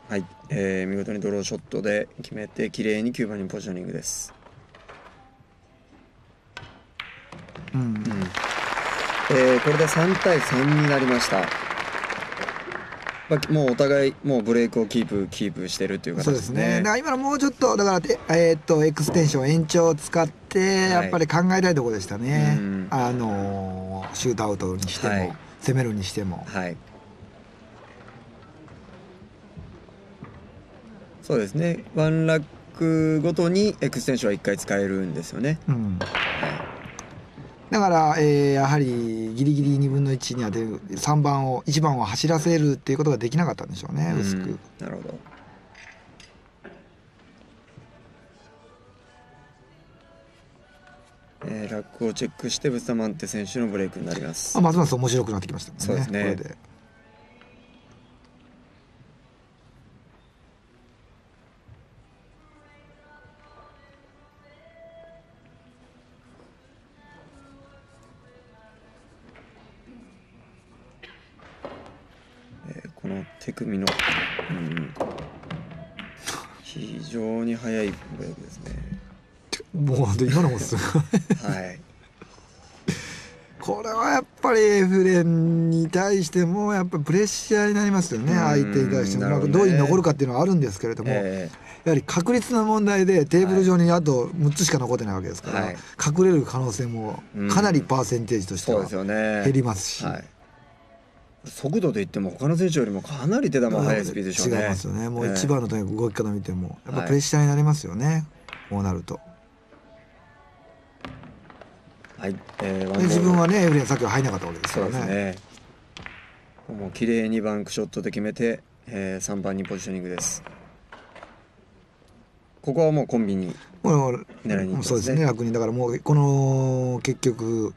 はい、えー、見事にドローショットで決めて綺麗にきゅうばんにポジショニングです。うん、うん、えー、これでさんたいさんになりました。まあ、もうお互いもうブレイクをキープキープしてるっていう形ですね。そうですね、だから今のもうちょっとだからえー、っとエクステンション延長を使ってやっぱり考えたいところでしたね、はい、うん、あのー、シュートアウトにしても、はい、攻めるにしても、はい、そうですね、ワンラックごとにエクステンションはいっかい使えるんですよね、うん、はい、だから、えー、やはりギリギリにぶんのいちに当てるさんばんをいちばんを走らせるっていうことができなかったんでしょうね、うん、薄く。なるほど、えー、ラックをチェックしてブスタマンテ選手のブレイクになります。あ、ますます面白くなってきましたね。そうですね、これで手首の、うん、非常に速いブレイクですね。もう今のもすごい、はい、これはやっぱりエフレンに対してもやっぱプレッシャーになりますよね、相手に対しても、ね、どういう残るかっていうのはあるんですけれども、えー、やはり確率の問題でテーブル上にあとむっつしか残ってないわけですから、はい、隠れる可能性もかなりパーセンテージとしては減りますし。速度でいっても他の選手よりもかなり手玉速いスピードでしょうね。違いますよね。もう一番のとにかく動き方見てもやっぱプレッシャーになりますよね。はい、こうなると。はい。えー、自分はねエフレンさっきは入らなかったわけですからね。そうですね。もう綺麗にバンクショットで決めて、えー、さんばんにポジショニングです。ここはもうコンビに狙いに行ってますね。そうですね。楽にだからもうこの結局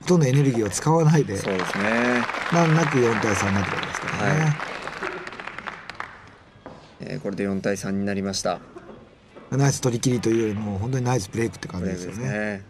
ほとんどエネルギーを使わないで。そうですね。難なくよんたいさんになってきましたね、はい、えー、これでよんたいさんになりました。ナイス取り切りというよりも本当にナイスブレイクって感じですよね。 ね、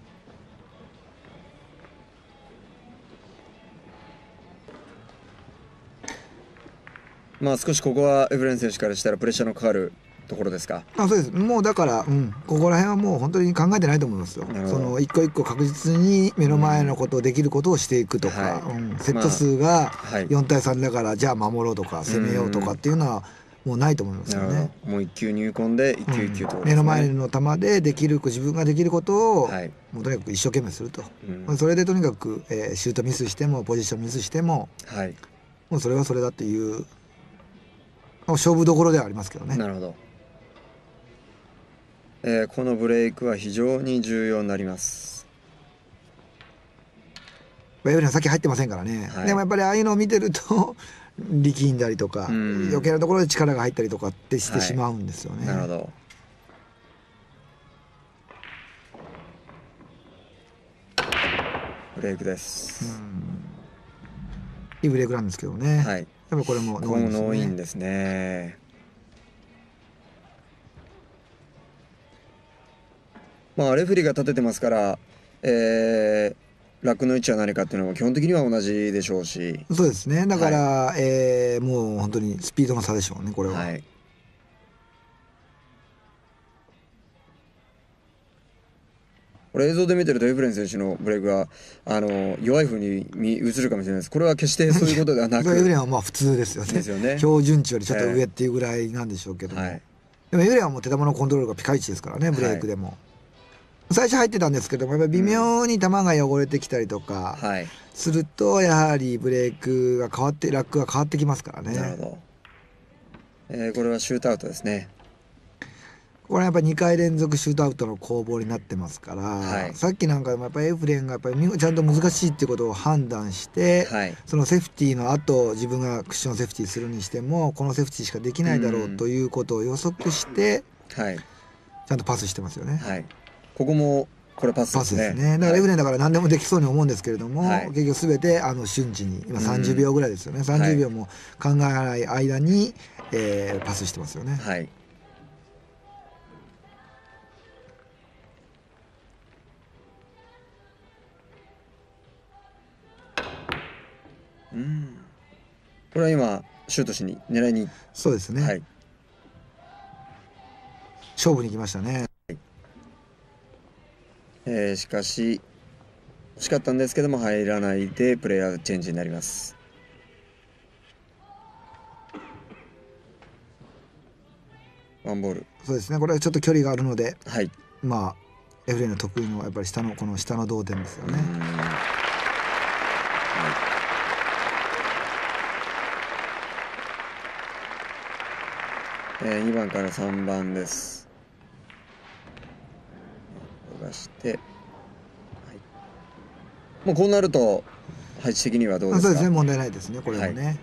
まあ少しここはエフレン選手からしたらプレッシャーのかかるところですか。あ、そうです。もうだから、うん、ここら辺はもう本当に考えてないと思いますよ。その一個一個確実に目の前のことをできることをしていくとか、セット数がよんたいさんだからじゃあ守ろうとか攻めようとかっていうのはもうないと思いますよね。もう一球入魂で一球一球と、ね、うん、目の前の球でできる自分ができることを、はい、もうとにかく一生懸命すると、うん、それでとにかく、えー、シュートミスしてもポジションミスしても、はい、もうそれはそれだっていう勝負どころではありますけどね。なるほど。えー、このブレイクは非常に重要になります。エフレンは先入ってませんからね、はい、でもやっぱりああいうのを見てると力んだりとか余計なところで力が入ったりとかってしてしまうんですよね、はい、なるほど。ブレイクです。いいブレークなんですけどね。はい、でもこれもノーインですね。まあレフェリーが立ててますから、えー、ラックの位置は何かっていうのも基本的には同じでしょうし。そうですね。だから、はい、えー、もう本当にスピードの差でしょうね、これは。はい、これ映像で見てるとエフレン選手のブレイクがあの弱い風に見映るかもしれないです。これは決してそういうことではなくエフレンはまあ普通ですよね。ですよね。標準値よりちょっと上っていうぐらいなんでしょうけども、はい、でもエフレンはもう手玉のコントロールがピカイチですからね、ブレイクでも。はい、最初入ってたんですけども、やっぱ微妙に球が汚れてきたりとかすると、やはりブレイクが変わってラックが変わってきますからね。なるほど。えー、これはシュートアウトですね。これやっぱりにかい連続シュートアウトの攻防になってますから、はい、さっきなんかもやっぱりエフレンがやっぱりちゃんと難しいっていうことを判断して、はい、そのセーフティーの後自分がクッションセーフティーするにしてもこのセーフティーしかできないだろうということを予測して、はい、ちゃんとパスしてますよね。はい、ここもこれパスですね。パスですね。だからエフレンだから何でもできそうに思うんですけれども、はい、結局すべてあの瞬時に今さんじゅうびょうぐらいですよね。さんじゅうびょうも考えない間に、えー、パスしてますよね。はい、うん、これは今シュートしに狙いに、そうですね、はい、勝負に行きましたね。はい、えー、しかし惜しかったんですけども入らないでプレイヤーチェンジになります。ワンボール。そうですね、これはちょっと距離があるので、はい、まあエフレンの得意のやっぱり下のこの下の同点ですよね。えー、にばんからさんばんです。動かして、はい、もうこうなると配置的にはどうですか？そうですね、問題ないですね、これもね。はい、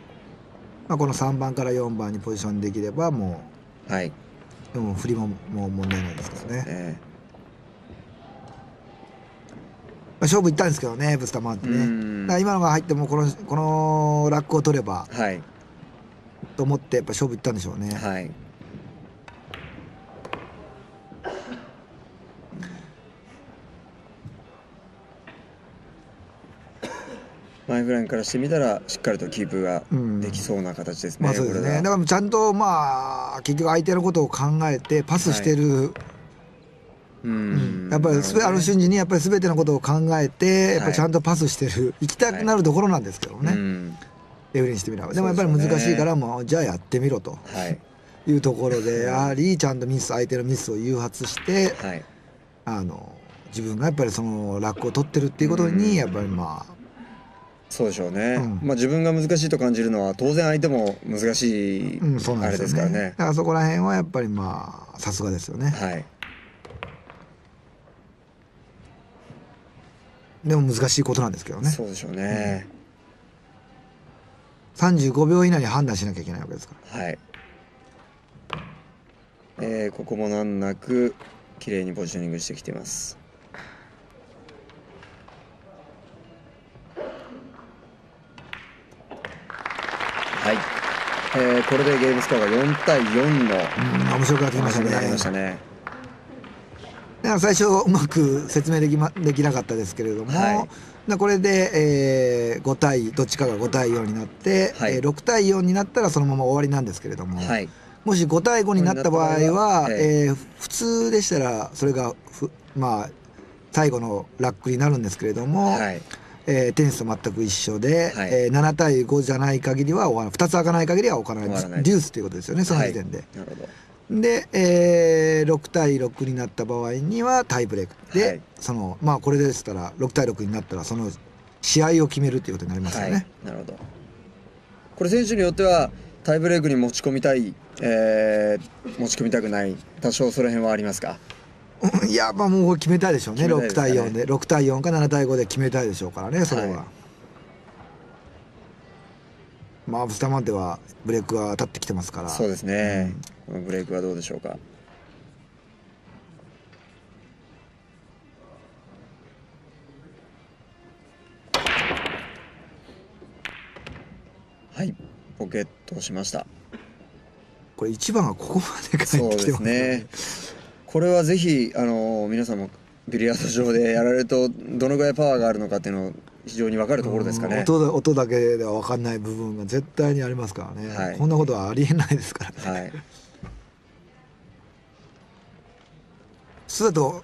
まあこのさんばんからよんばんにポジションできればもう、はい、でも振りももう問題ないですからね。ね、まあ勝負いったんですけどね、ブスタマンってね。だから今のが入ってもこのこのラックを取れば、はい、と思ってやっぱ勝負いったんでしょうね。はい、前ぐらいからしてみたらしっかりとキープができそうな形ですね。だからちゃんとまあ結局相手のことを考えてパスしてる、やっぱりあの瞬時にやっぱり全てのことを考えてやっぱちゃんとパスしてる、行きたくなるところなんですけどね、レフリーにしてみれば。でもやっぱり難しいからもうじゃあやってみろというところで、やはりちゃんとミス相手のミスを誘発してあの自分がやっぱりそのラックを取ってるっていうことにやっぱりまあ。そうでしょうね。うん、まあ自分が難しいと感じるのは当然相手も難しいあれですからね。うん、ね、だからそこら辺はやっぱりまあさすがですよね。はい、でも難しいことなんですけどね。そうでしょうね。三十五秒以内に判断しなきゃいけないわけですから。はい。えー、ここも難なく綺麗にポジショニングしてきています。はい、えー、これでゲームスコアがよんたいよんの、うん、面白くなってきましたね。なりましたね。だから最初うまく説明できまできなかったですけれども、はい、これで、えー、ごたいどっちかがごたいよんになって、はい、えー、ろくたいよんになったらそのまま終わりなんですけれども、はい、もしごたいごになった場合は、えー、普通でしたらそれがふまあ最後のラックになるんですけれども。はい、えー、テニスと全く一緒で、はい、えー、ななたいごじゃない限りは終わらない、ふたつ開かない限りは開かないデュースということですよね、その時点で。はい、なるほど。で、えー、ろくたいろくになった場合にはタイブレークで、はい、そのまあこれでしたらろくたいろくになったらその試合を決めるということになりますよね。はい、なるほど。これ選手によってはタイブレークに持ち込みたい、えー、持ち込みたくない、多少その辺はありますか？いや、まあもう決めたいでしょうね。ろくたいよんでろくたいよんかななたいごで決めたいでしょうからね、それは。はい、まあブスタマンテはブレイクが当たってきてますから。そうですね、うん、このブレイクはどうでしょうか。はい、ポケットをしました。これいちばんはここまで帰ってきてますね。これはぜひあの皆さんもビリヤード場でやられるとどのぐらいパワーがあるのかっていうのを非常に分かるところですかね。 音, 音だけでは分かんない部分が絶対にありますからね、はい、こんなことはありえないですからね、はい、普通だと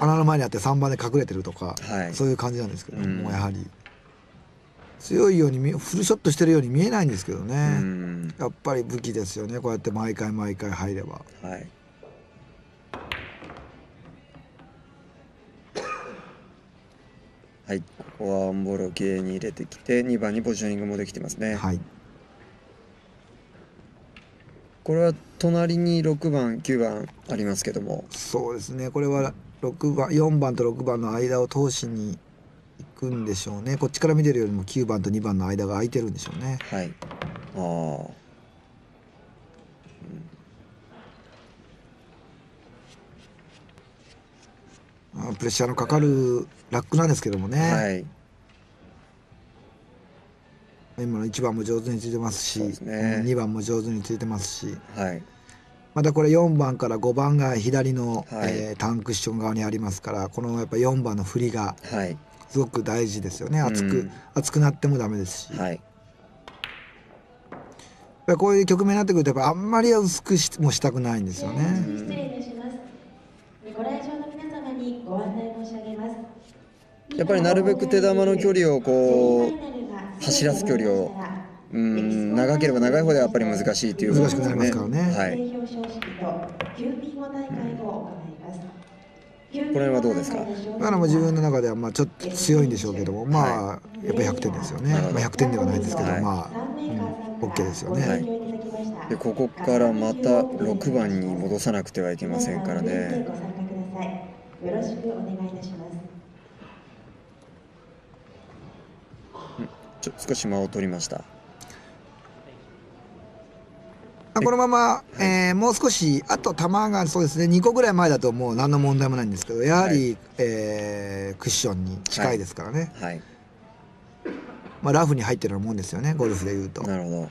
穴の前にあってさんばんで隠れてるとか、はい、そういう感じなんですけど、うん、もうやはり強いようにフルショットしてるように見えないんですけどね、うん、やっぱり武器ですよね、こうやって毎回毎回入れば。はい、はい、ここはオンボールをきれいに入れてきてにばんにポジショニングもできてますね。はい、これは隣にろくばんきゅうばんありますけども、そうですね、これはろくばんよんばんとろくばんの間を通しに行くんでしょうね。こっちから見てるよりもきゅうばんとにばんの間が空いてるんでしょうね。はい、ああ、プレッシャーのかかるラックなんですけどもね、はい、今のいちばんも上手についてますし、ね、にばんも上手についてますし、はい、またこれよんばんからごばんが左の、はい、えー、タンクッション側にありますから、このやっぱよんばんの振りがすごく大事ですよね、はい、厚く、うん、厚くなってもダメですし、はい、こういう局面になってくるとやっぱあんまり薄くしもしたくないんですよね。やっぱりなるべく手玉の距離をこう走らす距離を、うん、長ければ長いほどやっぱり難しいということですね。難しくなりますからね。はい。これはどうですか。だからもう自分の中ではまあちょっと強いんでしょうけども、まあやっぱりひゃくてんですよね。まあひゃくてんではないですけど、まあ OK ですよね。はい。でここからまたろくばんに戻さなくてはいけませんからね。よろしくお願いいたします。少し間を取りました。このまま、えー、もう少しあと球がそうですねにこぐらい前だともう何の問題もないんですけど、やはり、はい、えー、クッションに近いですからね、はいはい、まあ、ラフに入ってるようなもんですよね、ゴルフでいうと。なるほど、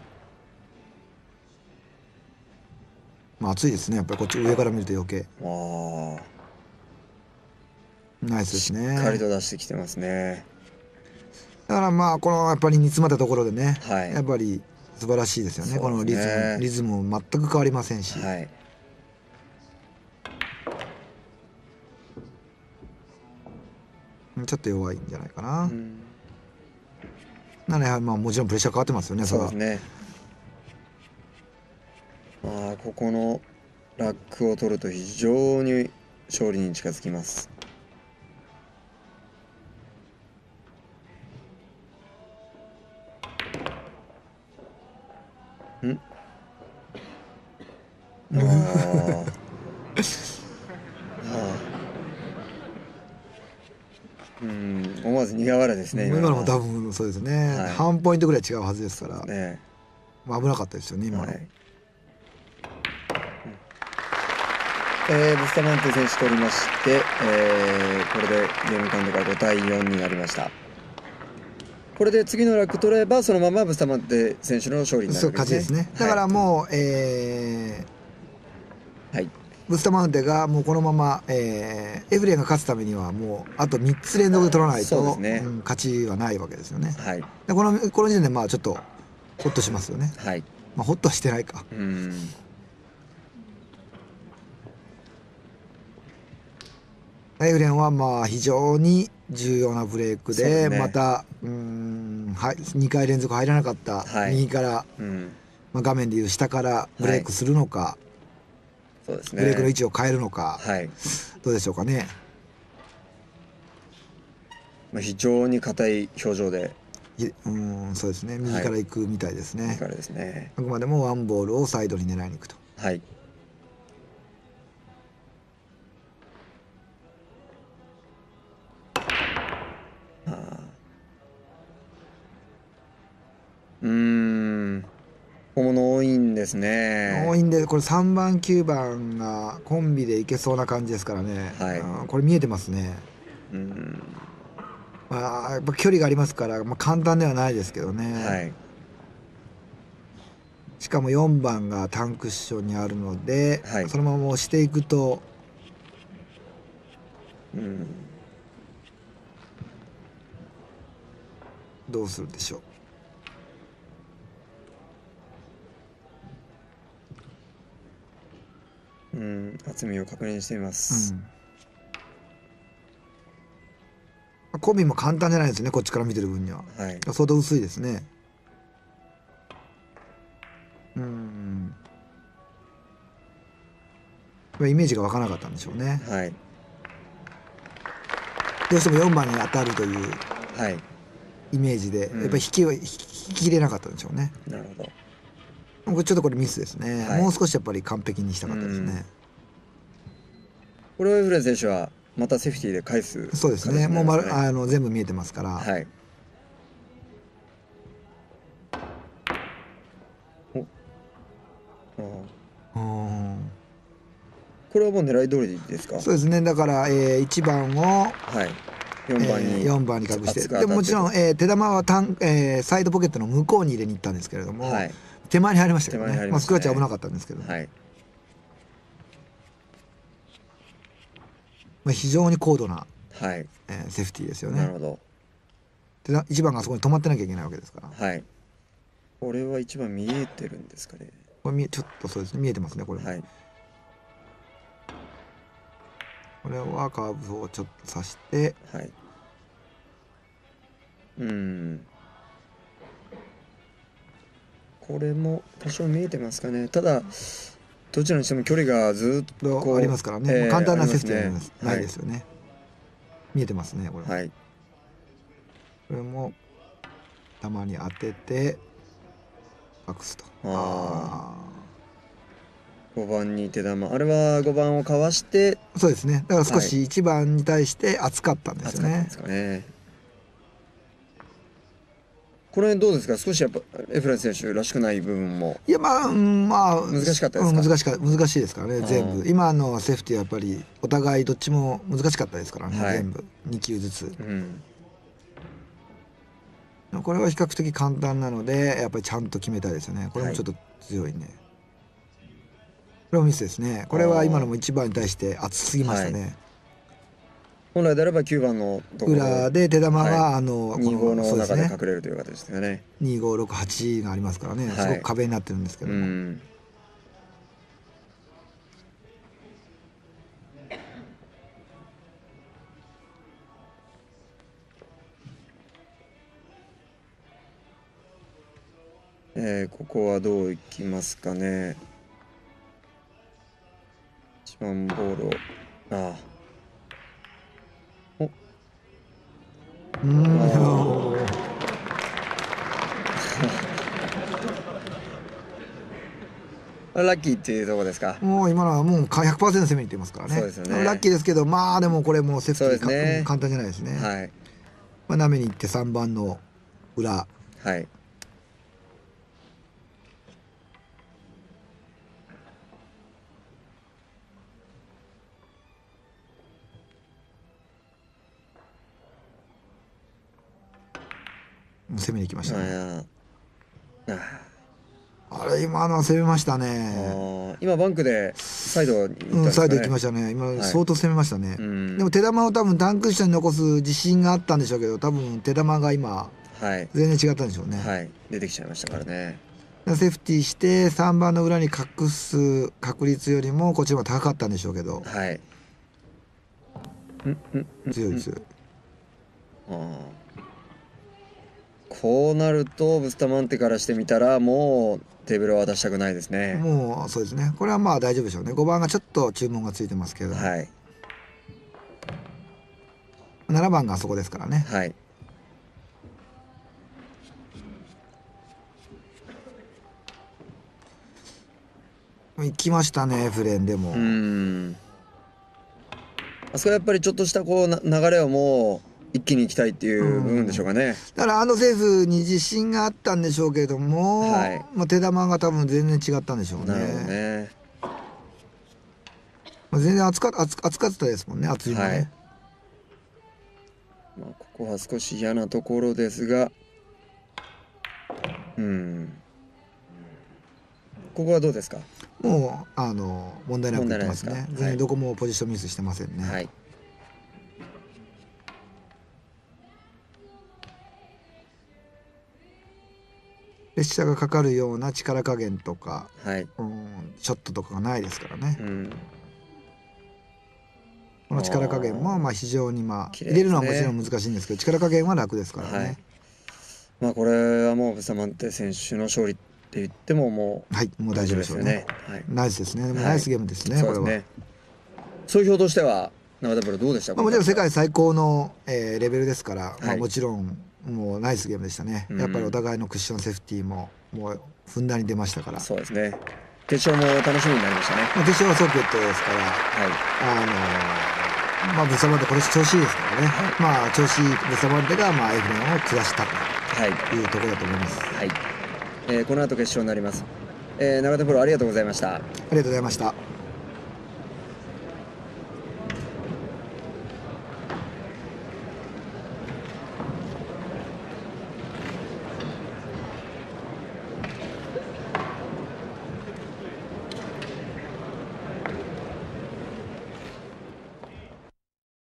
まあ暑いですねやっぱりこっち上から見ると余計。あナイスですね、しっかりと出してきてますね。だからまあこのやっぱり煮詰まったところでね、はい、やっぱり素晴らしいですよね、このリズム、リズムも全く変わりませんし、はい、ちょっと弱いんじゃないかな。うん、なのでまあもちろんプレッシャー変わってますよね。そうですね。まあここのラックを取ると非常に勝利に近づきます。んああうん、思わず苦笑いですね。今のも多分そうですね、はい、半ポイントぐらい違うはずですから、ね、まあ危なかったですよね今の。はい、えー、ブスタマンテ選手取りまして、えー、これでゲームカウントがごたいよんになりました。これで次のラック取ればそのままブスタマンテ選手の勝利になるわけですね。だからもう、えーはい、ブスタマンテがもうこのまま、えー、エフレンが勝つためにはもうあとみっつ連続で取らないと、ね、うん、勝ちはないわけですよね。はい、でこのこの時点でまあちょっとホッとしますよね。はい、まあホッとはしてないか。うん、エフレンはまあ非常に重要なブレイクで、またうーんにかい連続入らなかった右から、まあ、画面でいう下からブレイクするのか、ブレイクの位置を変えるのか、どうでしょうかね。非常に硬い表情で、うんそうですね、右から行くみたいですね。あくまでもワンボールをサイドに狙いに行くと。はい。うーん、ここも多いんですね。多いんで、これさんばんきゅうばんがコンビでいけそうな感じですからね、はい、これ見えてますね。うん、まあやっぱ距離がありますから、まあ、簡単ではないですけどね、はい、かもよんばんがタンクッションにあるので、はい、そのまま押していくと、うん、どうするでしょう。うん、厚みを確認してみます。うん、コビも簡単じゃないですね、こっちから見てる分には。はい、相当薄いですね。うん。イメージが湧かなかったんでしょうね。はい。どうしてもよんばんに当たるというイメージで、はい、うん、やっぱり引きは引ききれなかったんでしょうね。なるほど。これちょっとこれミスですね、はい、もう少しやっぱり完璧にしたかったですね。これは古谷選手はまたセーフティーで返す、ね、そうですね、もうまるあの全部見えてますから、はい、おおこれはもう狙い通りですか。そうですね、だから、えー、いちばんを、はい、よんばんに、えー、よんばんに隠して、でもちろん、えー、手玉はタン、えー、サイドポケットの向こうに入れに行ったんですけれども、はい、手前に入りましたけどね。まあスクラッチ危なかったんですけど、はい、まあ非常に高度な、はい、えー、セーフティーですよね。なるほど。でいちばんがそこに止まってなきゃいけないわけですから。はい。これはいちばん見えてるんですかね。これ見えちょっとそうですね、見えてますねこれ。はい。これはカーブをちょっと刺して。はい。うん。これも多少見えてますかね。ただどちらにしても距離がずっとこうありますからね、えー、簡単なセーフティーはないですよね、はい、見えてますねこれ、はい、これも玉に当てて隠すと。ああごばんに手玉、あれはごばんをかわして、そうですね、だから少しいちばんに対して厚かったんですよね、はい、厚かったんですかね。これどうですか、少しやっぱエフラン選手らしくない部分も。いやまあ、うん、まあ難しかったですか。難しか難しいですからね全部。今のセーフティーはやっぱりお互いどっちも難しかったですからね、はい、全部にきゅうずつ、うん、これは比較的簡単なのでやっぱりちゃんと決めたいですよね。これもちょっと強いね、はい、これもミスですね。これは今のもいちばんに対して厚すぎましたね、はい、本来であればきゅうばんのところ裏で手玉がにごの中で隠れるという形ですよね。にごろくはちがありますからね、すごく壁になってるんですけども、えー、ここはどういきますかね。一番ボールをああラッキーっていうところですか。もう今のはもう ひゃくパーセント 攻めにいってますからね。そうですよね、ラッキーですけど、まあでもこれもうセーフティー、ね、簡単じゃないですね。はい、まあなめにいってさんばんの裏、はい、攻めに行きましたね。あれ今のは攻めましたね。今バンクでサイドに行ったんですかね。うん、サイド行きましたね。今相当攻めましたね。はい、うん、でも手玉を多分タンクッションに残す自信があったんでしょうけど、多分手玉が今、はい、全然違ったんでしょうね。はい、出てきちゃいましたからね。セーフティーしてさんばんの裏に隠す確率よりもこっちは高かったんでしょうけど。はい。強いです。ああ。こうなるとブスタマンテからしてみたらもうテーブルは渡したくないですね。もうそうですね、これはまあ大丈夫でしょうね。ごばんがちょっと注文がついてますけど、はい、ななばんがあそこですからね、はい、行きましたねフレン。でもうん、あそこはやっぱりちょっとしたこう流れをもう一気に行きたいっていう部分でしょうかね。だからあのセーフに自信があったんでしょうけれども、はい、まあ手玉が多分全然違ったんでしょうね。なるほどね。まあ全然厚か厚かったですもんね、厚いもね、はい、まあここは少し嫌なところですが、うん、ここはどうですか？もうあの問題なくいってますね。全然どこもポジションミスしてませんね。はい、列車がかかるような力加減とか、はい、うん、ショットとかがないですからね。うん、この力加減もまあ非常にまあ、ね、入れるのはもちろん難しいんですけど、力加減は楽ですからね。はい、まあこれはもうブサマンテ選手の勝利って言ってももう、はい、もう大丈夫ですよね。はい、ナイスですね。でもナイスゲームですね。はい、これは。そうですね。総評としては永田プロどうでしたか？まあもちろん世界最高の、えー、レベルですから、はい、まあ、もちろん。もうナイスゲームでしたね。やっぱりお互いのクッションセーフティーももうふんだんに出ましたから。そうですね。決勝も楽しみになりましたね。決勝はソケットですから、はい、あのまあブサマンテこれ調子いいですからね。はい、まあ調子いいブサマンテがまあエフレンを下したというところだと思います。はい。はい、えー、この後決勝になります。えー、永田プロありがとうございました。ありがとうございました。